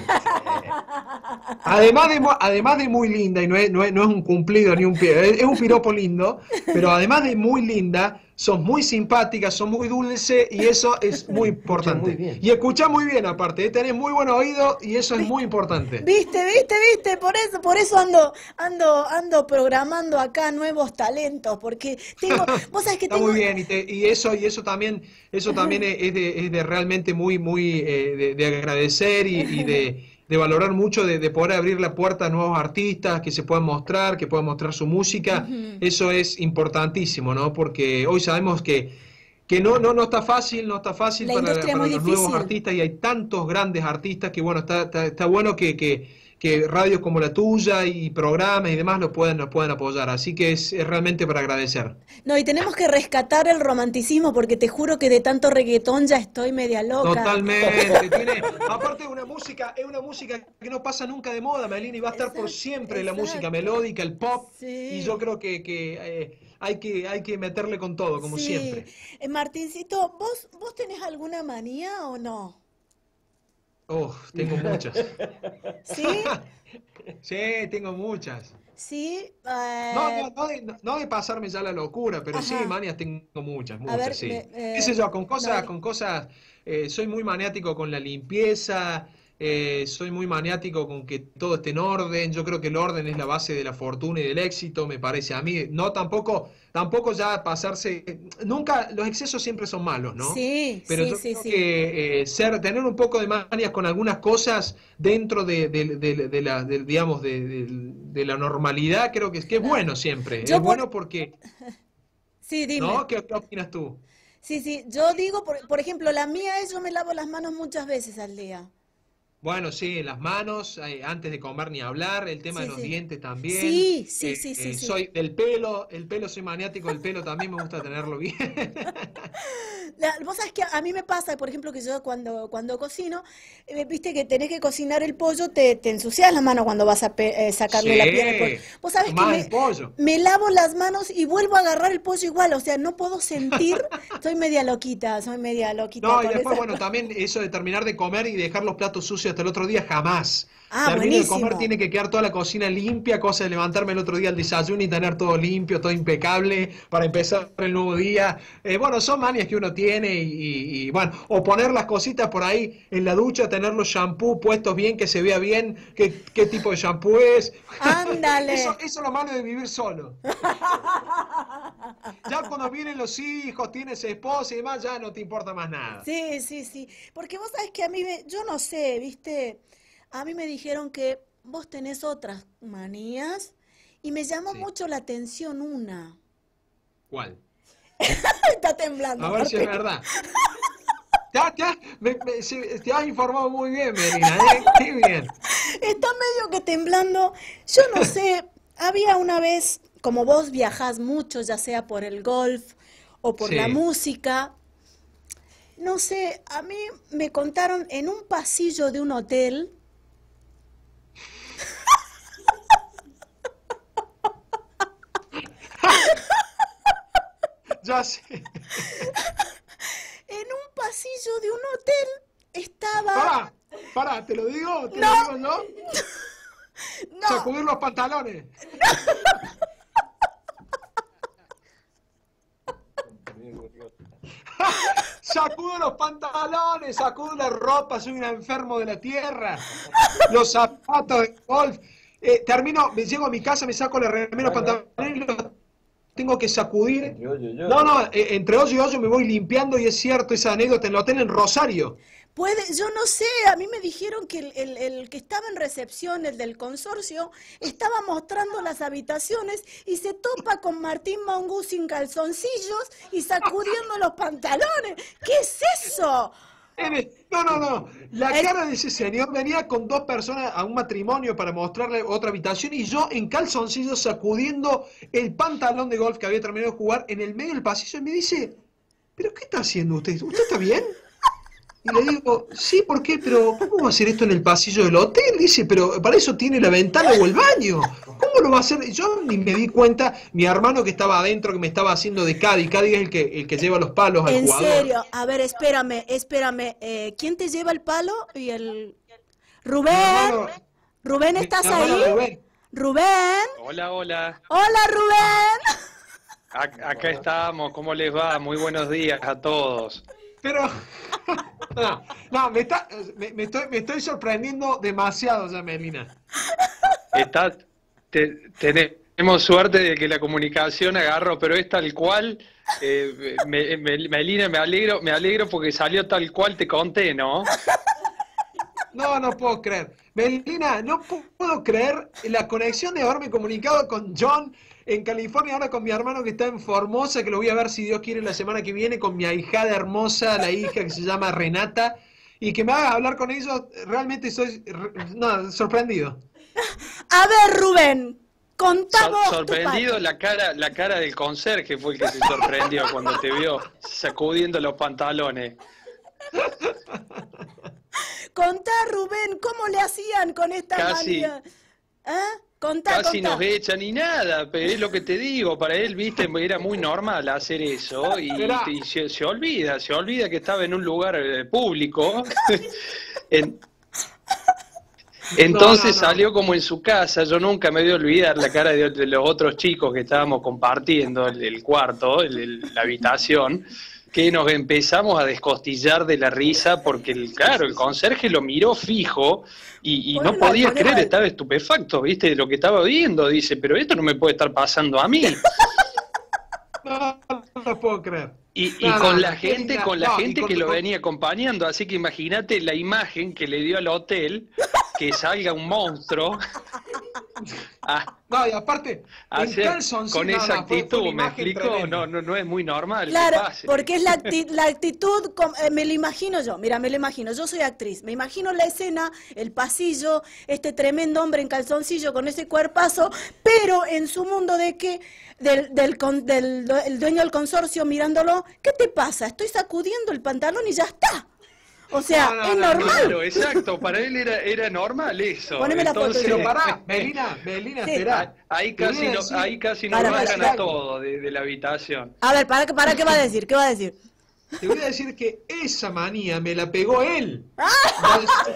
Además de, además de muy linda, y no es, no es, no es un cumplido ni un pie, es un piropo lindo, pero además de muy linda, sos muy simpática, sos muy dulce y eso es muy importante. Escuchá muy bien. Y escuchás muy bien aparte, tenés muy buen oído y eso es muy importante. Viste, viste, viste, por eso, por eso ando, ando, ando programando acá nuevos talentos, porque tengo, vos sabés que tengo... Está muy bien, y, te, y eso, y eso también, eso también es de, es de realmente muy, muy eh, de, de agradecer y, y de, de valorar mucho, de, de poder abrir la puerta a nuevos artistas, que se puedan mostrar, que puedan mostrar su música. Uh-huh. Eso es importantísimo, ¿no? Porque hoy sabemos que, que no, no, no está fácil, no está fácil la para, para los nuevos artistas, y hay tantos grandes artistas que, bueno, está, está, está bueno que, que, que radios como la tuya y programas y demás los puedan, los puedan apoyar. Así que es, es realmente para agradecer. No, y tenemos que rescatar el romanticismo, porque te juro que de tanto reggaetón ya estoy media loca. Totalmente. Tiene, aparte, una música, es una música que no pasa nunca de moda, Melina, y va a estar exacto, por siempre exacto. La música melódica, el pop, sí. Y yo creo que... que eh, Hay que, hay que meterle con todo, como sí. siempre. Eh, Martincito, ¿vos, ¿vos tenés alguna manía o no? Oh, tengo muchas. ¿Sí? Sí, tengo muchas. ¿Sí? Eh... No, no, no, de, no de pasarme ya la locura, pero ajá. Sí, manias tengo muchas, muchas, ver, sí. Me, eh, ¿Qué sé yo? Con cosas, no, con cosas eh, soy muy maniático con la limpieza... Eh, soy muy maniático con que todo esté en orden. Yo creo que el orden es la base de la fortuna y del éxito, me parece a mí. No, tampoco, tampoco ya pasarse... Nunca, los excesos siempre son malos, ¿no? Sí, pero sí, yo sí, creo sí. que eh, ser, tener un poco de manias con algunas cosas dentro de, de, de, de la, de, digamos, de, de, de la normalidad, creo que es, que es bueno siempre. Yo es por... bueno porque... Sí, dime. ¿No? ¿Qué, qué opinas tú? Sí, sí, yo digo, por, por ejemplo, la mía es yo me lavo las manos muchas veces al día. Bueno, sí, las manos, eh, antes de comer ni hablar, el tema sí, de los sí. dientes también. Sí, sí, eh, sí, sí, eh, sí. Soy del pelo, el pelo, soy maniático del pelo, también me gusta tenerlo bien. La, vos sabés que a mí me pasa, por ejemplo, que yo cuando, cuando cocino, eh, viste que tenés que cocinar el pollo, te, te ensucias las manos cuando vas a pe, eh, sacarle sí, la piel al pollo. Vos sabés que me, pollo. me lavo las manos y vuelvo a agarrar el pollo igual, o sea, no puedo sentir, soy media loquita, soy media loquita. No, y después, bueno, también eso de terminar de comer y dejar los platos sucios hasta el otro día, jamás. Ah, termino buenísimo. De comer, tiene que quedar toda la cocina limpia, cosa de levantarme el otro día al desayuno y tener todo limpio, todo impecable, para empezar el nuevo día. Eh, bueno, son manias que uno tiene y, y, y bueno, o poner las cositas por ahí en la ducha, tener los shampoos puestos bien, que se vea bien qué, qué tipo de shampoo es. Ándale. Eso, eso es lo malo de vivir solo. Ya cuando vienen los hijos, tienes esposa y demás, ya no te importa más nada. Sí, sí, sí. Porque vos sabés que a mí, me, yo no sé, viste, a mí me dijeron que vos tenés otras manías y me llamó sí. mucho la atención una. ¿Cuál? Está temblando. A ver si es verdad. Ya, ya, me, me, si, te has informado muy bien, Melina, ¿eh? Qué bien. Está medio que temblando. Yo no sé, había una vez, como vos viajás mucho, ya sea por el golf o por sí. la música, no sé, a mí me contaron en un pasillo de un hotel... Ya sé. En un pasillo de un hotel estaba... Pará, pará, ¿te lo digo? ¿Te no. lo digo yo? No. Sacudir los pantalones. No. Sacudo los pantalones, sacudo la ropa, soy un enfermo de la tierra. Los zapatos de golf. Eh, termino, me llego a mi casa, me saco la remera, bueno. los pantalones y los... tengo que sacudir. Yo, yo, yo. No, no, entre hoyo y hoyo me voy limpiando y es cierto, esa anécdota en el hotel en Rosario. Puede, yo no sé, a mí me dijeron que el, el, el que estaba en recepción, el del consorcio, estaba mostrando las habitaciones y se topa con Martín Monguzzi sin calzoncillos y sacudiendo los pantalones. ¿Qué es eso? No, no, no. La cara de ese señor venía con dos personas a un matrimonio para mostrarle otra habitación y yo en calzoncillo sacudiendo el pantalón de golf que había terminado de jugar en el medio del pasillo y me dice, ¿pero qué está haciendo usted? ¿Usted está bien? Y le digo, sí, ¿por qué? Pero ¿cómo va a hacer esto en el pasillo del hotel? Dice, pero para eso tiene la ventana o el baño. ¿Cómo lo va a hacer? Yo ni me di cuenta, mi hermano que estaba adentro, que me estaba haciendo de Cadi. Cadi es el que, el que lleva los palos al jugador. ¿En serio? A ver, espérame, espérame. Eh, ¿Quién te lleva el palo? y el Rubén, hermano, Rubén, ¿estás ahí? Rubén. Rubén. Hola, hola. Hola, Rubén. Acá, acá estamos, ¿cómo les va? Muy buenos días a todos. Pero, no, no me, está, me, me, estoy, me estoy sorprendiendo demasiado ya, Melina. Está, te, tenemos suerte de que la comunicación agarró, pero es tal cual, eh, me, me, Melina, me alegro, me alegro porque salió tal cual te conté, ¿no? No, no puedo creer. Melina, no puedo creer la conexión de haberme comunicado con John en California, ahora con mi hermano que está en Formosa, que lo voy a ver si Dios quiere la semana que viene, con mi ahijada hermosa, la hija que se llama Renata, y que me haga hablar con ellos, realmente soy no, sorprendido. A ver, Rubén, contamos. Sor sorprendido tu la cara, la cara del conserje fue el que se sorprendió cuando te vio sacudiendo los pantalones. Contá, Rubén, ¿cómo le hacían con esta Casi. manía? ¿Eh? Contá, Casi contá. Nos echan y nada, pero es lo que te digo, para él, viste, era muy normal hacer eso y, y se, se olvida, se olvida que estaba en un lugar público. en, entonces no, no, no. Salió como en su casa, yo nunca me voy a olvidar la cara de, de los otros chicos que estábamos compartiendo el, el cuarto, el, el, la habitación, que nos empezamos a descostillar de la risa porque, el, claro, el conserje lo miró fijo y, y no podía creer, estaba estupefacto, ¿viste? De lo que estaba viendo, dice, pero esto no me puede estar pasando a mí. No, no lo puedo creer. Y, no, y con no, la gente, no, con la no, gente con que lo con... venía acompañando, así que imagínate la imagen que le dio al hotel, que salga un monstruo. A, no, y aparte, el calzón, con no, esa no, actitud, me explicó, no, no, no es muy normal. Claro, que pase. Porque es la, acti la actitud, con, eh, me lo imagino yo, mira, me lo imagino, yo soy actriz, me imagino la escena, el pasillo, este tremendo hombre en calzoncillo con ese cuerpazo, pero en su mundo de que, del, del, con, del el dueño del consorcio mirándolo, ¿qué te pasa? Estoy sacudiendo el pantalón y ya está. O sea, no, no, es no, normal. Claro, exacto, para él era, era normal eso. Poneme Entonces, la foto. Pero pará, Melina, Melina, sí. esperá. Ahí casi, no, ahí casi nos bajan a todo de, de la habitación. A ver, para, para, ¿qué va a decir? ¿Qué va a decir? Te voy a decir que esa manía me la pegó él.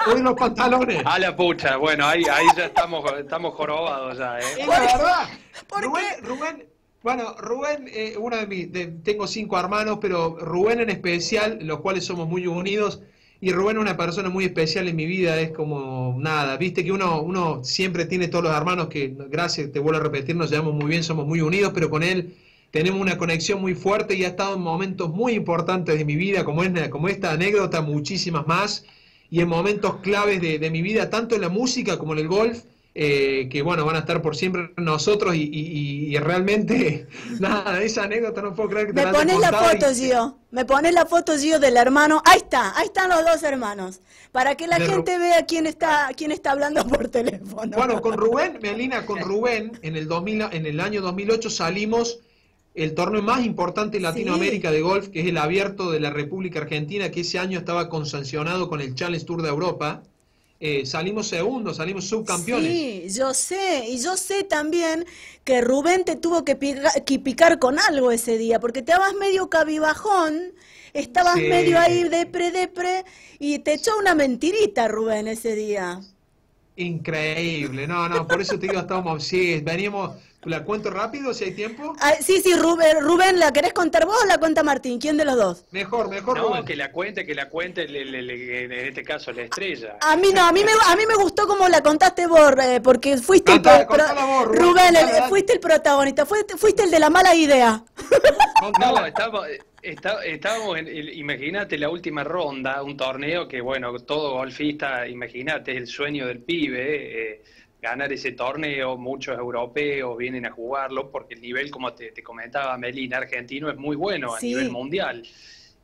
Con los pantalones. A la pucha, bueno, ahí, ahí ya estamos, estamos jorobados ya, ¿eh? Es la verdad. Rubén, Rubén... Bueno, Rubén, eh, uno de mis... De, tengo cinco hermanos, pero Rubén en especial, los cuales somos muy unidos... Y Rubén es una persona muy especial en mi vida, es como nada, viste que uno uno siempre tiene todos los hermanos que, gracias, te vuelvo a repetir, nos llevamos muy bien, somos muy unidos, pero con él tenemos una conexión muy fuerte y ha estado en momentos muy importantes de mi vida, como, es, como esta anécdota, muchísimas más, y en momentos claves de, de mi vida, tanto en la música como en el golf, eh, que bueno, van a estar por siempre nosotros y, y, y realmente, nada, esa anécdota no puedo creer que te la hayas contado. Me pones la foto, Gio. Me pones la foto, Gio, del hermano. Ahí está, ahí están los dos hermanos. Para que la de gente Rubén. vea quién está quién está hablando por teléfono. Bueno, con Rubén, Melina, con Rubén, en el, dos mil, en el año dos mil ocho salimos el torneo más importante en Latinoamérica sí. de golf, que es el Abierto de la República Argentina, que ese año estaba consancionado con el Challenge Tour de Europa. Eh, salimos segundos, salimos subcampeones. Sí, yo sé, y yo sé también que Rubén te tuvo que, pica, que picar con algo ese día, porque te dabas medio cabibajón, estabas sí. medio ahí depre, depre, y te echó una mentirita Rubén ese día. Increíble, no, no, por eso te digo, estábamos, sí, veníamos, ¿la cuento rápido si hay tiempo? Ah, sí, sí, Rubén, Rubén, ¿la querés contar vos o la cuenta Martín? ¿Quién de los dos? Mejor, mejor no, Rubén. que la cuente, que la cuente, le, le, le, en este caso, la estrella. A, a mí no, a mí me, a mí me gustó como la contaste vos, eh, porque fuiste Contá, el pro, vos, Rubén, Rubén el, fuiste el protagonista, fuiste, fuiste el de la mala idea. No, estamos... Está, estábamos, imagínate, la última ronda, un torneo que, bueno, todo golfista, imagínate, es el sueño del pibe, eh, ganar ese torneo, muchos europeos vienen a jugarlo, porque el nivel, como te, te comentaba Melina, argentino es muy bueno a sí. nivel mundial.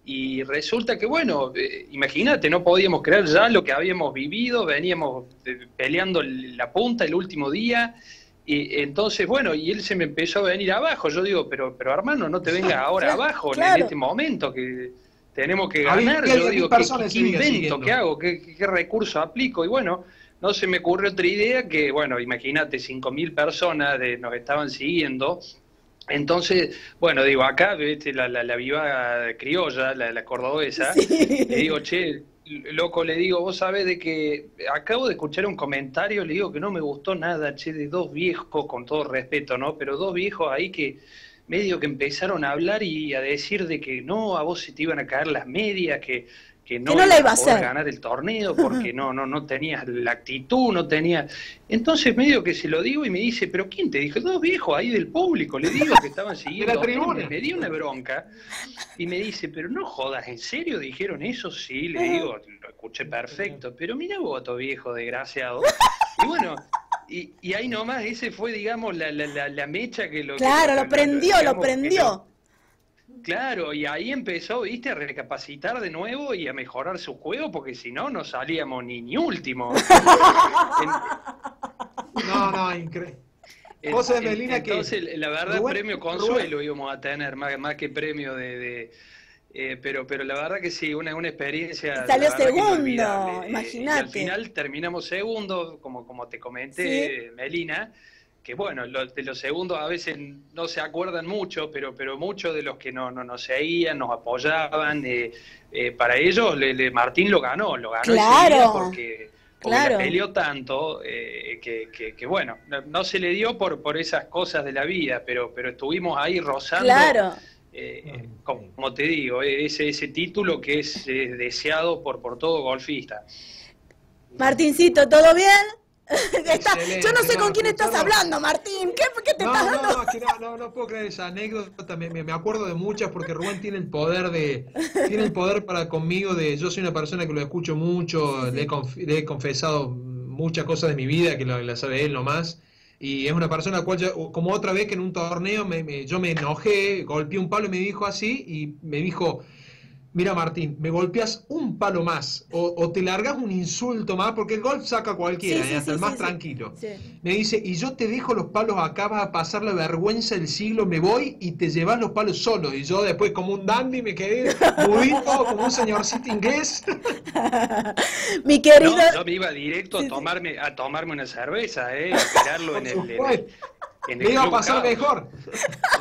Y resulta que, bueno, eh, imagínate, no podíamos creer ya lo que habíamos vivido, veníamos eh, peleando la punta el último día... Y entonces, bueno, y él se me empezó a venir abajo. Yo digo, pero pero hermano, no te vengas ahora claro, abajo claro. en este momento, que tenemos que ganar. Yo digo, ¿qué, qué invento? ¿Qué hago? ¿Qué, qué recurso aplico? Y bueno, no se me ocurrió otra idea que, bueno, imagínate, cinco mil personas de, nos estaban siguiendo. Entonces, bueno, digo, acá, ¿viste? La, la, la viva criolla, la, la cordobesa, sí. Le digo, che, loco, le digo, vos sabés de que acabo de escuchar un comentario, le digo que no me gustó nada, che, de dos viejos, con todo respeto, ¿no? Pero dos viejos ahí que medio que empezaron a hablar y a decir de que no, a vos se te iban a caer las medias, que... que no, no la iba a poder ganar el torneo porque no, no, no tenías la actitud, no tenías... Entonces medio que se lo digo y me dice, ¿pero quién te dijo? Dos viejos ahí del público, le digo que estaban siguiendo la tribuna. Me dio una bronca y me dice, pero no jodas, ¿en serio dijeron eso? Sí, le digo, lo escuché perfecto, pero mirá vos, todo viejo desgraciado. Y bueno... Y, y ahí nomás, ese fue, digamos, la, la, la, la mecha que lo... Claro, que, lo prendió, lo, lo prendió. Claro, y ahí empezó, viste, a recapacitar de nuevo y a mejorar su juego, porque si no, no salíamos ni, ni último. No, no, increíble. Vos sabés, Melina, que... Entonces, la verdad, Rubén, premio consuelo Rubén. íbamos a tener, más, más que premio de... de eh, pero pero la verdad que sí, una, una experiencia... Y salió segundo, imagínate. Al final terminamos segundo, como, como te comenté, ¿sí? Melina... que bueno, lo, de los segundos a veces no se acuerdan mucho, pero pero muchos de los que no no nos seguían, nos apoyaban, eh, eh, para ellos le, le, Martín lo ganó, lo ganó claro, ese día porque, porque claro. la peleó tanto eh, que, que, que bueno, no, no se le dio por por esas cosas de la vida, pero pero estuvimos ahí rozando, claro. eh, como, como te digo, ese, ese título que es eh, deseado por, por todo golfista. Martincito, ¿todo bien? Está, yo no sé con quién estás hablando, Martín. ¿Qué, qué te no, estás dando? No, es que no, no, no puedo creer esa anécdota. Me, me acuerdo de muchas porque Rubén tiene el poder de, tiene el poder para conmigo de. Yo soy una persona que lo escucho mucho, le he, conf, le he confesado muchas cosas de mi vida que la sabe él nomás. Y es una persona a la cual yo, como otra vez que en un torneo me, me, yo me enojé, golpeé un palo y me dijo así y me dijo. Mira, Martín, me golpeas un palo más o, o te largas un insulto más, porque el golf saca a cualquiera, sí, sí, eh, hasta sí, el más sí, tranquilo. Sí. Me dice, y yo te dejo los palos acá, vas a pasar la vergüenza del siglo, me voy y te llevas los palos solo. Y yo después como un dandy me quedé mudito, como un señorcito inglés. Mi querido... No, yo me iba directo a tomarme, a tomarme una cerveza, eh, a esperarlo en el... el... Me iba a pasar mejor.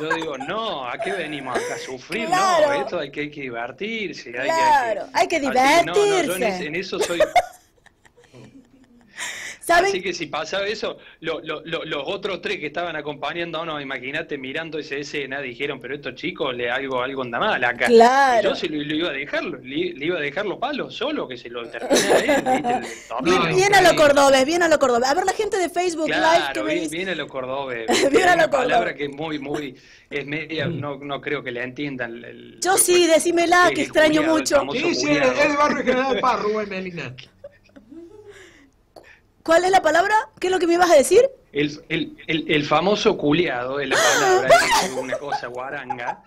Yo digo, no, ¿a qué venimos? ¿A sufrir? Claro. No, esto hay que, hay que divertirse. Hay claro, que, hay que, hay que divertirse. Que no, no, yo en, en eso soy... ¿Saben? Así que si pasaba eso, lo, lo, lo, los otros tres que estaban acompañando, no, imagínate, mirando esa escena, dijeron, pero estos chicos, le algo, algo anda mal acá. Claro. Y yo se lo, lo iba a dejar, le, le iba a dejar los palos solo, que se lo terminara él. Bien, bien a lo cordobés, bien a lo cordobés. A ver la gente de Facebook claro, Live que me dice... bien a lo cordobés. Bien a lo cordobés. Palabra que es muy, muy, es media, no, no creo que la entiendan. El, yo el, sí, decímela, el, que extraño culiado, mucho. Sí, sí, es el barrio General Paz, Rubén Melina. ¿Cuál es la palabra? ¿Qué es lo que me ibas a decir? El, el, el, el famoso culeado es la palabra, es una cosa guaranga.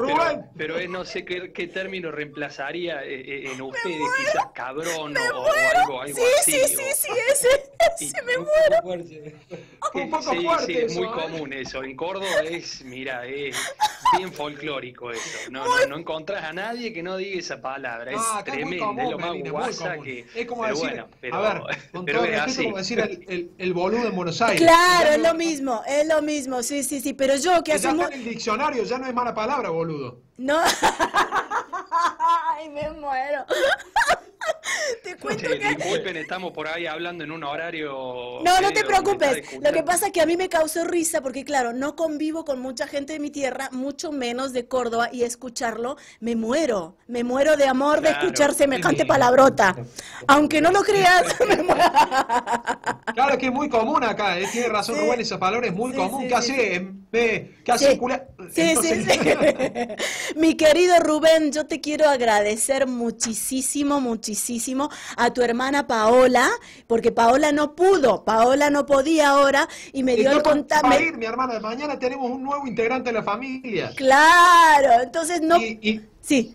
Pero, pero es, no sé qué, qué término reemplazaría en ustedes, quizás cabrón o, o algo, algo sí, así. Sí, sí, sí, ese, ese me muero. Un poco sí, fuerte. Sí, es muy común eso. En Córdoba es, mira, es bien folclórico eso. No, no, no encontrás a nadie que no diga esa palabra. Es ah, tremendo, común, es lo más guasa que... Es como pero decir, bueno, pero, a ver, con pero todo es así. Como decir el, el, el boludo en Buenos Aires. Claro, es lo mismo, es lo mismo, sí, sí, sí, pero yo que hace... Ya está en el diccionario, ya no es mala palabra, boludo. No, ay, me muero. Te cuento che, que... Disculpen, estamos por ahí hablando en un horario... No, no te preocupes. Lo que pasa es que a mí me causó risa porque, claro, no convivo con mucha gente de mi tierra, mucho menos de Córdoba, y escucharlo, me muero. Me muero de amor claro. de escuchar semejante palabrota. Aunque no lo creas, me muero. Claro que es muy común acá, ¿eh? Tiene razón sí. Rubén, esa palabra es muy sí, común. Sí, ¿Qué sí, hace? Sí. Eh, ¿Qué hace? Sí, cula... sí, Entonces... sí, sí. Mi querido Rubén, yo te quiero agradecer muchísimo, muchísimo. A tu hermana Paola, porque Paola no pudo, Paola no podía ahora y me dio el contacto. Me... Mi hermana, mañana tenemos un nuevo integrante de la familia. Claro, entonces no. Y, y, sí.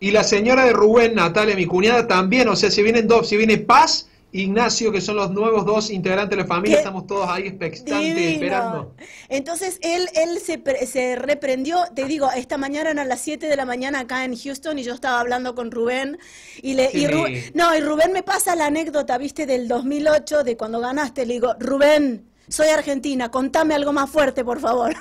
Y la señora de Rubén, Natalia, mi cuñada también, o sea, si vienen dos, si viene Paz Ignacio, que son los nuevos dos integrantes de la familia. ¿Qué? Estamos todos ahí expectantes, divino, esperando. Entonces, él, él se, se reprendió, te digo, esta mañana eran a las siete de la mañana acá en Houston, y yo estaba hablando con Rubén, y, le, sí. y, Rubén, no, y Rubén me pasa la anécdota, viste, del dos mil ocho, de cuando ganaste, le digo, Rubén, soy argentina, contame algo más fuerte, por favor.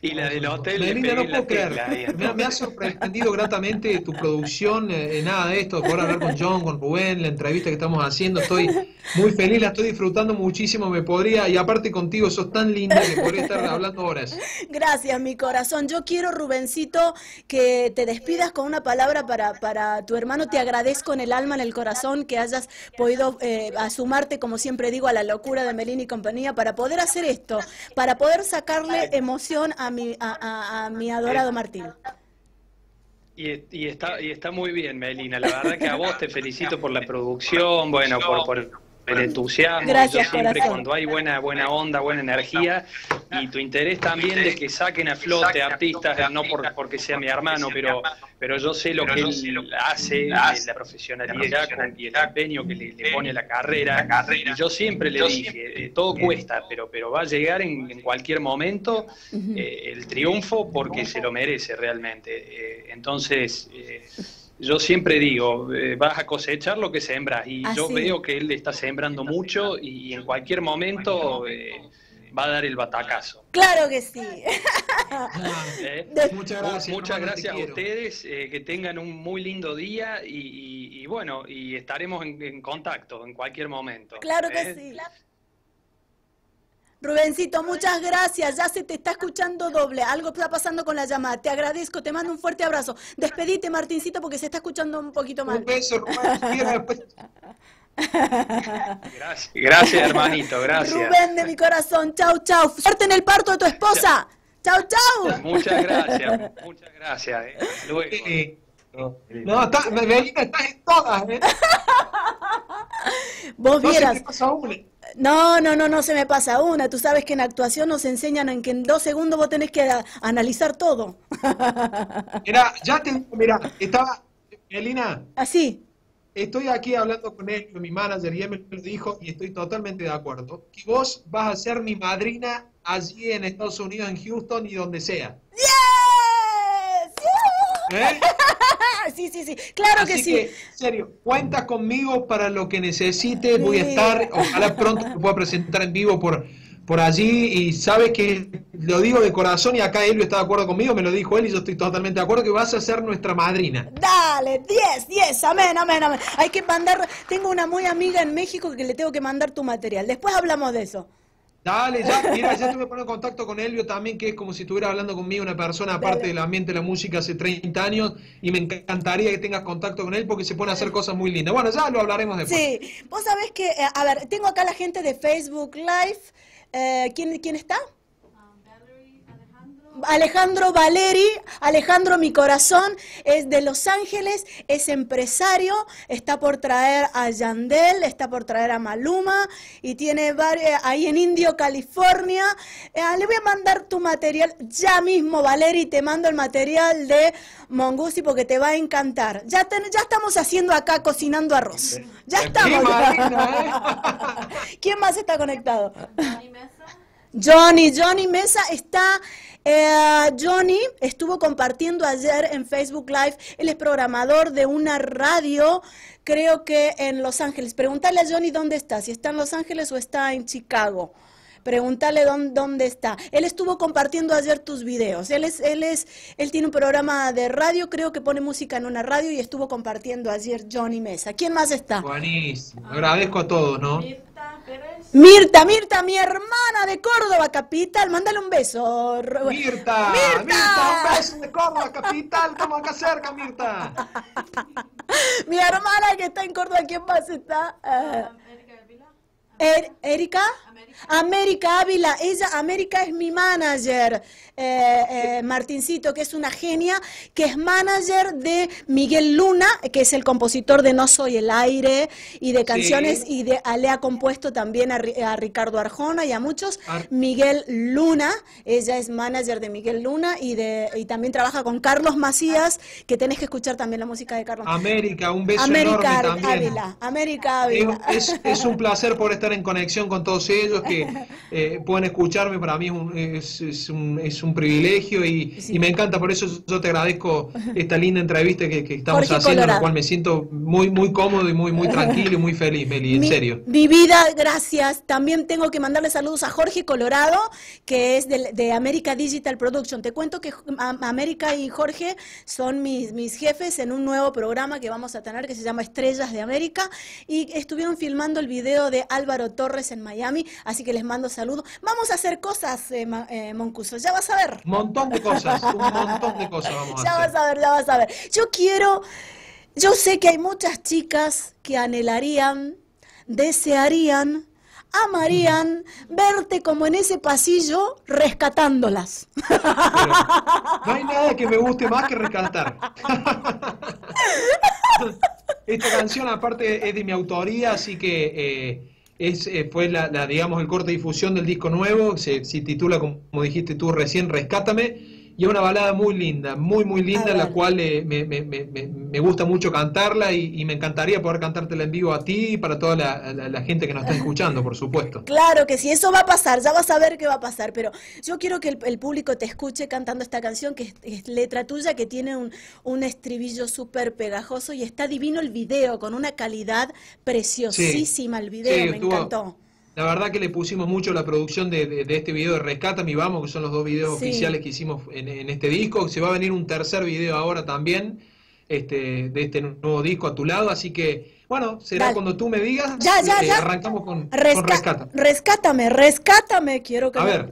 Y la del hotel. Melina, no puedo creer. Me, me ha sorprendido gratamente tu producción, eh, nada de esto, poder hablar con John, con Rubén, la entrevista que estamos haciendo. Estoy muy feliz, la estoy disfrutando muchísimo, me podría, y aparte contigo, sos tan linda que podría estar hablando horas. Gracias, mi corazón. Yo quiero, Rubencito, que te despidas con una palabra para, para tu hermano. Te agradezco en el alma, en el corazón, que hayas podido eh, asumarte, como siempre digo, a la locura de Melina y Compañía, para poder hacer esto, para poder sacarle emoción a mi, a, a, a mi adorado Martín. Y, y, está, y está muy bien, Melina, la verdad que a vos te felicito por la producción, bueno, por, por el entusiasmo. Gracias, yo siempre corazón. Cuando hay buena, buena onda, buena energía, y tu interés también de que saquen a flote artistas, no por, porque sea mi hermano, pero, pero yo sé lo que él hace, la profesionalidad y el empeño que le, le pone la carrera, y yo siempre le dije, eh, todo cuesta, pero, pero va a llegar en, en cualquier momento eh, el triunfo, porque se lo merece realmente. Eh, entonces... Eh, yo siempre digo, eh, vas a cosechar lo que sembras, y así. Yo veo que él está sembrando mucho, y en cualquier momento eh, va a dar el batacazo. ¡Claro que sí! ¿Eh? Muchas gracias, Muchas gracias a ustedes, eh, que tengan un muy lindo día, y, y, y bueno, y estaremos en, en contacto en cualquier momento. ¡Claro ¿eh? que sí! Rubencito, muchas gracias, ya se te está escuchando doble, algo está pasando con la llamada, te agradezco, te mando un fuerte abrazo, despedite, Martincito, porque se está escuchando un poquito mal. Un beso, Rubén. Gracias, gracias, hermanito, gracias. Rubén de mi corazón, chau, chau, suerte en el parto de tu esposa, chau, chau. Muchas gracias, muchas gracias, eh. Luego. Sí. No, no está, Melina, estás en todas, ¿eh? Vos no vieras. No, no, no, no se me pasa una. Tú sabes que en actuación nos enseñan en que en dos segundos vos tenés que analizar todo. Mirá, ya te mirá, estaba, Melina. Así. Estoy aquí hablando con él, con mi manager, y él me lo dijo, y estoy totalmente de acuerdo. Que vos vas a ser mi madrina allí en Estados Unidos, en Houston y donde sea. ¡Yes! ¡Yeah! ¿Eh? Sí, sí, sí, claro que, que sí. En serio, cuenta conmigo para lo que necesite, voy a estar, ojalá pronto me pueda presentar en vivo por, por allí, y sabes que lo digo de corazón, y acá Elvio está de acuerdo conmigo, me lo dijo él, y yo estoy totalmente de acuerdo que vas a ser nuestra madrina. Dale, diez, diez, amén, amén, amén. Hay que mandar, tengo una muy amiga en México que le tengo que mandar tu material, después hablamos de eso. Dale, ya, mira, ya estuve poniendo en contacto con Elvio también, que es como si estuviera hablando conmigo, una persona aparte del ambiente de la música hace treinta años, y me encantaría que tengas contacto con él porque se pone a hacer cosas muy lindas. Bueno, ya lo hablaremos después. Sí, vos sabés que, a ver, tengo acá la gente de Facebook Live, eh, ¿quién, ¿quién está? Alejandro Valeri, Alejandro mi corazón, es de Los Ángeles, es empresario, está por traer a Yandel, está por traer a Maluma, y tiene varios, ahí en Indio, California. Eh, le voy a mandar tu material ya mismo, Valeri, te mando el material de Monguzzi porque te va a encantar. Ya, ten, ya estamos haciendo acá, cocinando arroz. Ya estamos. ¿Quién más está conectado? Johnny, Johnny Mesa está, eh, Johnny estuvo compartiendo ayer en Facebook Live, él es programador de una radio, creo que en Los Ángeles. Pregúntale a Johnny dónde está, si está en Los Ángeles o está en Chicago. Pregúntale dónde, dónde está. Él estuvo compartiendo ayer tus videos. Él es, él es, él tiene un programa de radio, creo que pone música en una radio, y estuvo compartiendo ayer Johnny Mesa. ¿Quién más está? Buenísimo. Agradezco a todos, ¿no? Mirta Pérez. Mirta, Mirta, mi hermana de Córdoba Capital. Mándale un beso. Mirta, Mirta, Mirta, un beso de Córdoba Capital. Estamos acá cerca, Mirta. Mi hermana que está en Córdoba, ¿quién más está? Uh, Er, ¿Erika? América. América Ávila, ella, América es mi manager, eh, eh, Martincito, que es una genia, que es manager de Miguel Luna, que es el compositor de No Soy el Aire, y de canciones, sí. y de, a, le ha compuesto también a, a Ricardo Arjona y a muchos. Ar Miguel Luna, ella es manager de Miguel Luna, y, de, y también trabaja con Carlos Macías, que tenés que escuchar también la música de Carlos. América, un beso América enorme también. Ávila, América Ávila. Es, es, es un placer por estar en conexión con todos ellos que eh, pueden escucharme, para mí es un, es, es un, es un privilegio y, sí. y me encanta, por eso yo te agradezco esta linda entrevista que, que estamos Jorge haciendo, Colorado. En la cual me siento muy muy cómodo y muy muy tranquilo y muy feliz, Meli, en mi, serio. Mi vida, gracias. También tengo que mandarle saludos a Jorge Colorado, que es de, de América Digital Production. Te cuento que a, América y Jorge son mis, mis jefes en un nuevo programa que vamos a tener que se llama Estrellas de América, y estuvieron filmando el video de Álvaro Torres en Miami, así que les mando saludos. Vamos a hacer cosas, eh, eh, Moncuso, ya vas a ver. Un montón de cosas, un montón de cosas vamos a hacer. Ya vas a ver, ya vas a ver. Yo quiero, yo sé que hay muchas chicas que anhelarían, desearían, amarían verte como en ese pasillo rescatándolas. Pero no hay nada que me guste más que rescatar. Esta canción aparte es de mi autoría, así que... Eh, Es, eh, fue la, la, digamos, el corte de difusión del disco nuevo, se, se titula, como, como dijiste tú recién, Rescátame, y es una balada muy linda, muy, muy linda, la cual eh, me, me, me, me gusta mucho cantarla y, y me encantaría poder cantártela en vivo a ti y para toda la, la, la gente que nos está escuchando, por supuesto. Claro que sí, eso va a pasar, ya vas a ver qué va a pasar, pero yo quiero que el, el público te escuche cantando esta canción, que es, es letra tuya, que tiene un, un estribillo súper pegajoso y está divino el video, con una calidad preciosísima, sí, el video, sí, me estuvo, encantó. La verdad que le pusimos mucho la producción de, de, de este video de Rescátame y Vamos, que son los dos videos sí. oficiales que hicimos en, en este disco. Se va a venir un tercer video ahora también, este, de este nuevo disco A Tu Lado, así que, bueno, será Dale. cuando tú me digas, ya, ya, eh, ya. arrancamos con, Resca con Rescátame. Rescátame, rescátame, quiero que... A me... ver.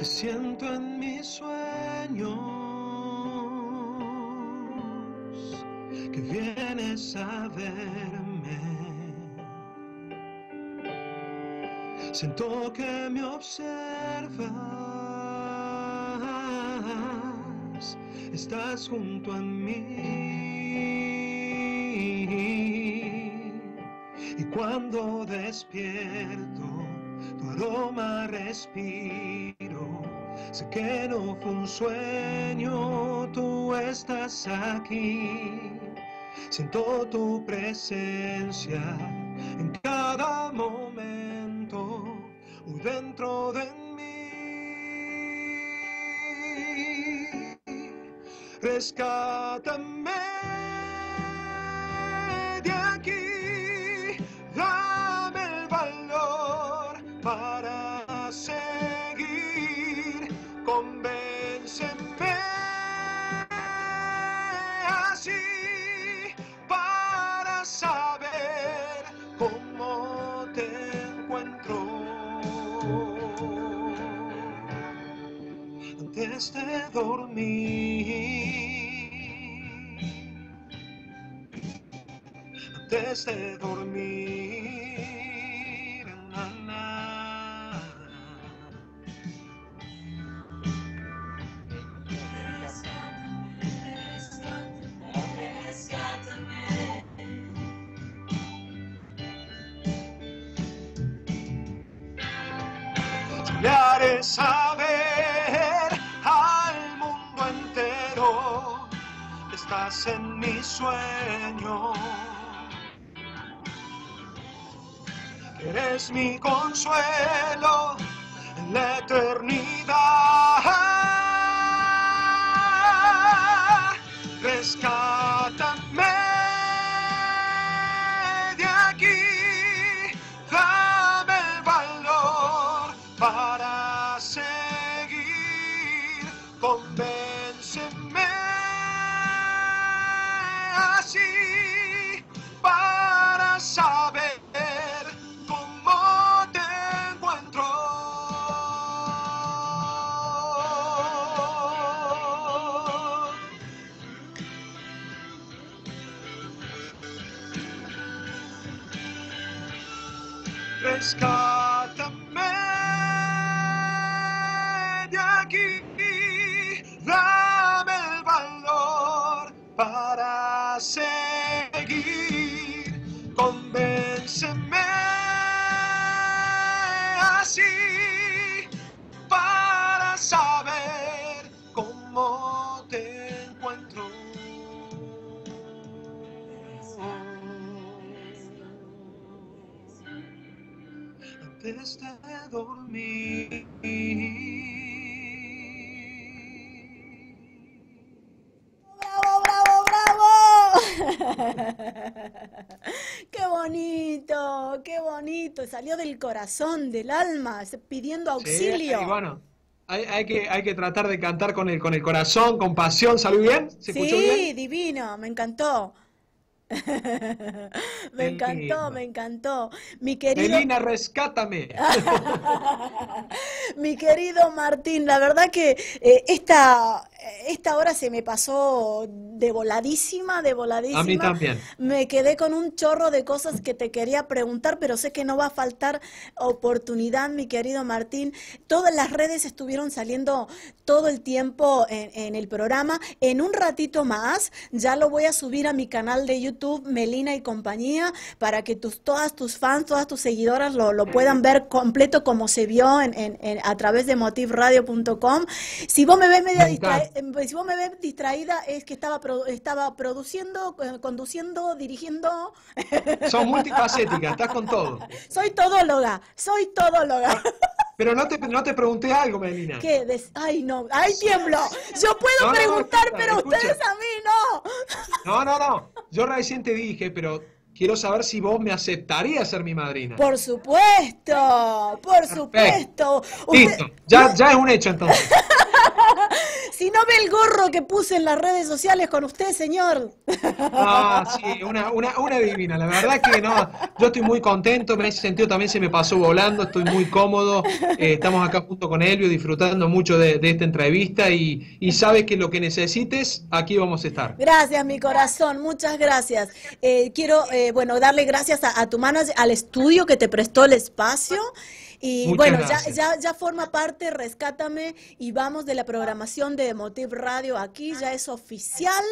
Te siento en mis sueños, que vienes a verme. Siento que me observas, estás junto a mí. Y cuando despierto, tu aroma respiro. Sé que no fue un sueño, tú estás aquí. Siento tu presencia en cada momento, hoy dentro de mí. Rescátame de aquí, dame el valor para ser. Convénceme así para saber cómo te encuentro. Antes de dormir, antes de dormir, na, na. Le haré saber al mundo entero que estás en mi sueño, que eres mi consuelo en la eternidad. Rescátame de aquí. Para seguir, convénceme así, para saber cómo te encuentro. Rescátame de aquí, dame el valor para seguir, convénceme así para saber cómo te encuentro. Antes de dormir. ¡Bravo, bravo, bravo! ¡Qué bonito, qué bonito! Salió del corazón, del alma, pidiendo auxilio. Sí, y bueno, hay, hay, que, hay que tratar de cantar con el, con el corazón, con pasión. ¿Salió bien? ¿Se escuchó bien? Sí, divino, me encantó. Me encantó, me encantó. Mi querido... Melina, rescátame. Mi querido Martín, la verdad que eh, esta, esta hora se me pasó de voladísima, de voladísima. A mí también. Me quedé con un chorro de cosas que te quería preguntar, pero sé que no va a faltar oportunidad, mi querido Martín. Todas las redes estuvieron saliendo todo el tiempo en, en el programa. En un ratito más ya lo voy a subir a mi canal de YouTube, Melina y Compañía, para que tus, todas tus fans, todas tus seguidoras lo, lo puedan ver completo como se vio en, en, en, a través de motiv radio punto com. Si vos me ves media distra si vos me ves distraída es que estaba, pro estaba produciendo, conduciendo, dirigiendo. Son multifacéticas, estás con todo. Soy todóloga, soy todóloga. Pero no te, no te pregunté algo, Melina. ¿Qué? Des ay, no, ay, tiemblo. Yo puedo no, preguntar, no, no, escucha, pero escucha. Ustedes a mí no. No, no, no. Yo recién te dije, pero quiero saber si vos me aceptarías ser mi madrina. Por supuesto, por supuesto. Usted... Listo, ya, ya es un hecho entonces. Si no ve el gorro que puse en las redes sociales con usted, señor. Ah, sí, una, una, una divina. La verdad que no, yo estoy muy contento, en ese sentido también se me pasó volando, estoy muy cómodo. Eh, estamos acá junto con Elvio disfrutando mucho de, de esta entrevista y, y sabes que lo que necesites, aquí vamos a estar. Gracias, mi corazón, muchas gracias. Eh, quiero, eh, bueno, darle gracias a, a tu manager, al estudio que te prestó el espacio. Y muchas bueno, ya, ya, ya forma parte, Rescátame, y vamos de la programación de Motiv Radio aquí, ya es oficial,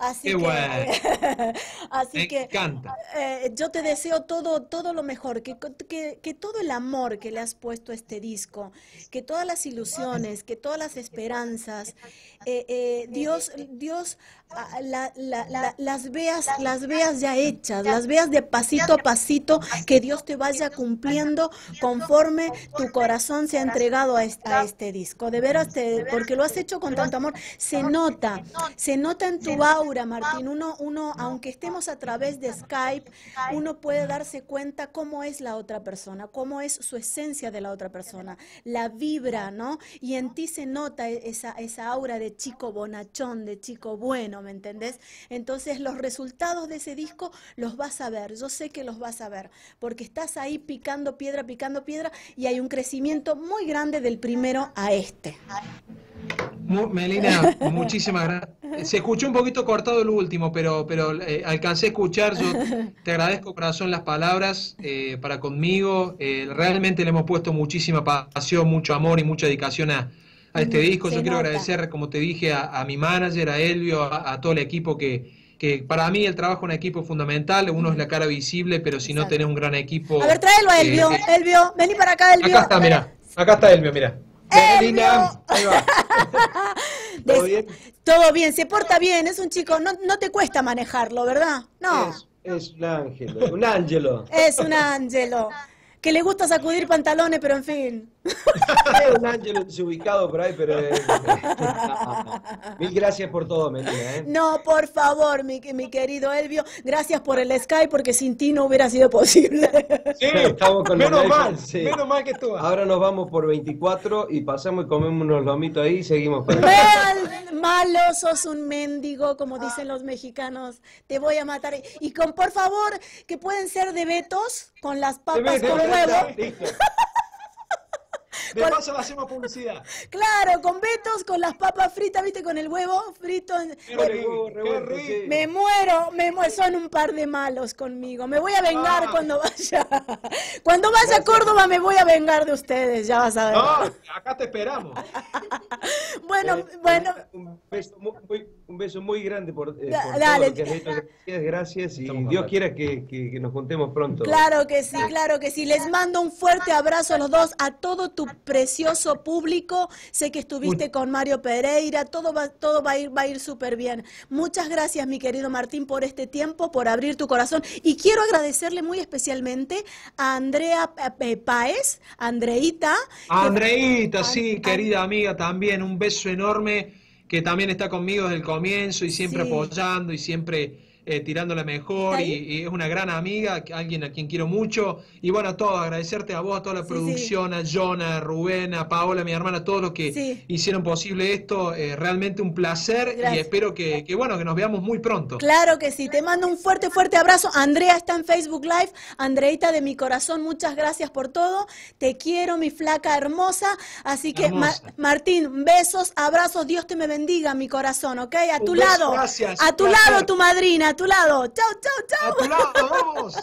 así Qué que, bueno. así Me que encanta. Eh, yo te deseo todo, todo lo mejor, que, que, que todo el amor que le has puesto a este disco, que todas las ilusiones, que todas las esperanzas, eh, eh, Dios, Dios la, la, la, las, veas, las veas ya hechas, las veas de pasito a pasito, que Dios te vaya cumpliendo conforme tu corazón se ha entregado a este, a este disco, de veras, te, porque lo has hecho con tanto amor, se nota, se nota en tu aura, Martín, uno, uno, aunque estemos a través de Skype, uno puede darse cuenta cómo es la otra persona, cómo es su esencia de la otra persona, la vibra, ¿no? Y en ti se nota esa, esa aura de chico bonachón, de chico bueno, ¿me entendés? Entonces los resultados de ese disco los vas a ver, yo sé que los vas a ver, porque estás ahí picando piedra, picando piedra, y hay un crecimiento muy grande del primero a este. Melina, muchísimas gracias. Se escuchó un poquito cortado el último, pero, pero eh, alcancé a escuchar. Yo te agradezco, corazón, las palabras eh, para conmigo. Eh, realmente le hemos puesto muchísima pasión, mucho amor y mucha dedicación a, a este disco. Se Yo nota. Quiero agradecer, como te dije, a, a mi manager, a Elvio, a, a todo el equipo que... que para mí el trabajo en equipo es fundamental, uno es la cara visible, pero si Exacto. no tenés un gran equipo... A ver, tráelo a Elvio, eh, Elvio, vení para acá, Elvio. Acá está, mirá, acá está Elvio, mirá. Elvio. Ahí va. ¿Todo bien? Todo bien, se porta bien, es un chico, no, no te cuesta manejarlo, ¿verdad? No. Es, es un ángel, un ángelo. Es un ángelo. Que le gusta sacudir pantalones, pero en fin. Es un ángel desubicado por ahí, pero... Eh, mil gracias por todo, Melina. ¿eh? No, por favor, mi, mi querido Elvio. Gracias por el Skype, porque sin ti no hubiera sido posible. Sí, estamos con menos mal, sí. menos mal que tú. Ahora nos vamos por veinticuatro y pasamos y comemos unos lomitos ahí y seguimos. Por ahí. Malo, sos un mendigo, como dicen los mexicanos. Te voy a matar. Y con, por favor, que pueden ser de betos con las papas con huevo. De con... paso le hacemos publicidad. Claro, con Betos, con las papas fritas, ¿viste? Con el huevo frito. Qué rico, eh, qué rico. Me muero, me muero. Son un par de malos conmigo. Me voy a vengar ah. cuando vaya. Cuando vaya a Córdoba me voy a vengar de ustedes, ya vas a ver. No, acá te esperamos. Bueno, eh, bueno. Un beso muy, muy, un beso muy grande por, eh, por dale. Todo lo que gracias, gracias y Estamos Dios quiera que, que, que nos contemos pronto. Claro que sí, claro que sí. Les mando un fuerte abrazo a los dos, a todo tu precioso público. Sé que estuviste con Mario Pereira, todo va, todo va a ir, va a ir súper bien. Muchas gracias, mi querido Martín, por este tiempo, por abrir tu corazón. Y quiero agradecerle muy especialmente a Andrea eh, Páez, Andreita. Andreita, que... sí, querida amiga, también un beso enorme, que también está conmigo desde el comienzo y siempre sí. apoyando y siempre... Eh, tirándola mejor y, y es una gran amiga, alguien a quien quiero mucho y bueno a todos, agradecerte a vos, a toda la sí, producción, sí. a Jonah, a Rubén, a Paola, a mi hermana, a todos los que sí. hicieron posible esto, eh, realmente un placer gracias. Y espero que, que bueno, que nos veamos muy pronto. Claro que sí, te mando un fuerte fuerte abrazo, Andrea está en Facebook Live, Andreita de mi corazón, muchas gracias por todo, te quiero mi flaca hermosa, así que hermosa. Ma Martín, besos, abrazos, Dios te me bendiga mi corazón, ¿ok? A tu beso, lado, gracias, a tu placer. Lado tu madrina, a tu lado, chau, chau, chau. A tu lado, vamos.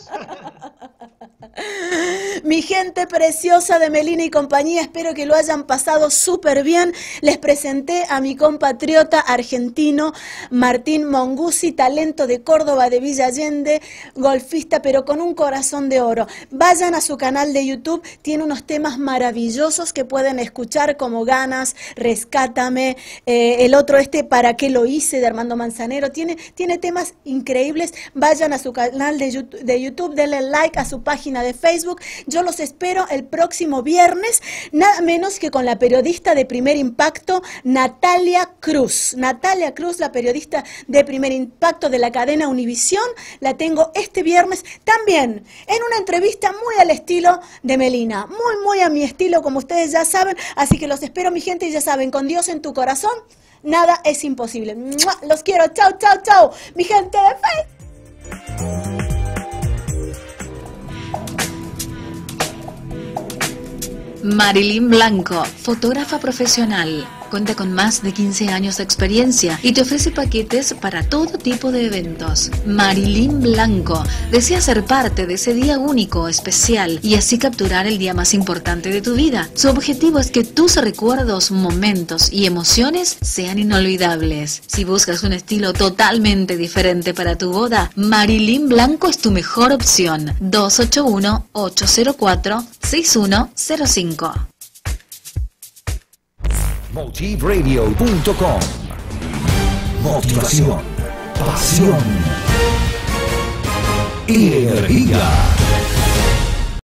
Mi gente preciosa de Melina y compañía, espero que lo hayan pasado súper bien. Les presenté a mi compatriota argentino Martín Monguzzi, talento de Córdoba, de Villa Allende, golfista, pero con un corazón de oro. Vayan a su canal de YouTube, tiene unos temas maravillosos que pueden escuchar como Ganas, Rescátame, eh, el otro este, ¿Para qué lo hice?, de Armando Manzanero. Tiene, tiene temas increíbles, vayan a su canal de YouTube, de YouTube, denle like a su página de Facebook, yo los espero el próximo viernes, nada menos que con la periodista de Primer Impacto, Natalia Cruz, Natalia Cruz, la periodista de Primer Impacto de la cadena Univisión, la tengo este viernes también, en una entrevista muy al estilo de Melina, muy muy a mi estilo, como ustedes ya saben, así que los espero mi gente, y ya saben, con Dios en tu corazón, nada es imposible. ¡Mua! Los quiero. Chau, chau, chau. Mi gente de Facebook. Marilyn Blanco, fotógrafa profesional. Cuenta con más de quince años de experiencia y te ofrece paquetes para todo tipo de eventos. Marilyn Blanco desea ser parte de ese día único, especial y así capturar el día más importante de tu vida. Su objetivo es que tus recuerdos, momentos y emociones sean inolvidables. Si buscas un estilo totalmente diferente para tu boda, Marilyn Blanco es tu mejor opción. dos ocho uno, ocho cero cuatro, seis uno cero cinco. Motiv Radio punto com. Motivación, pasión y energía.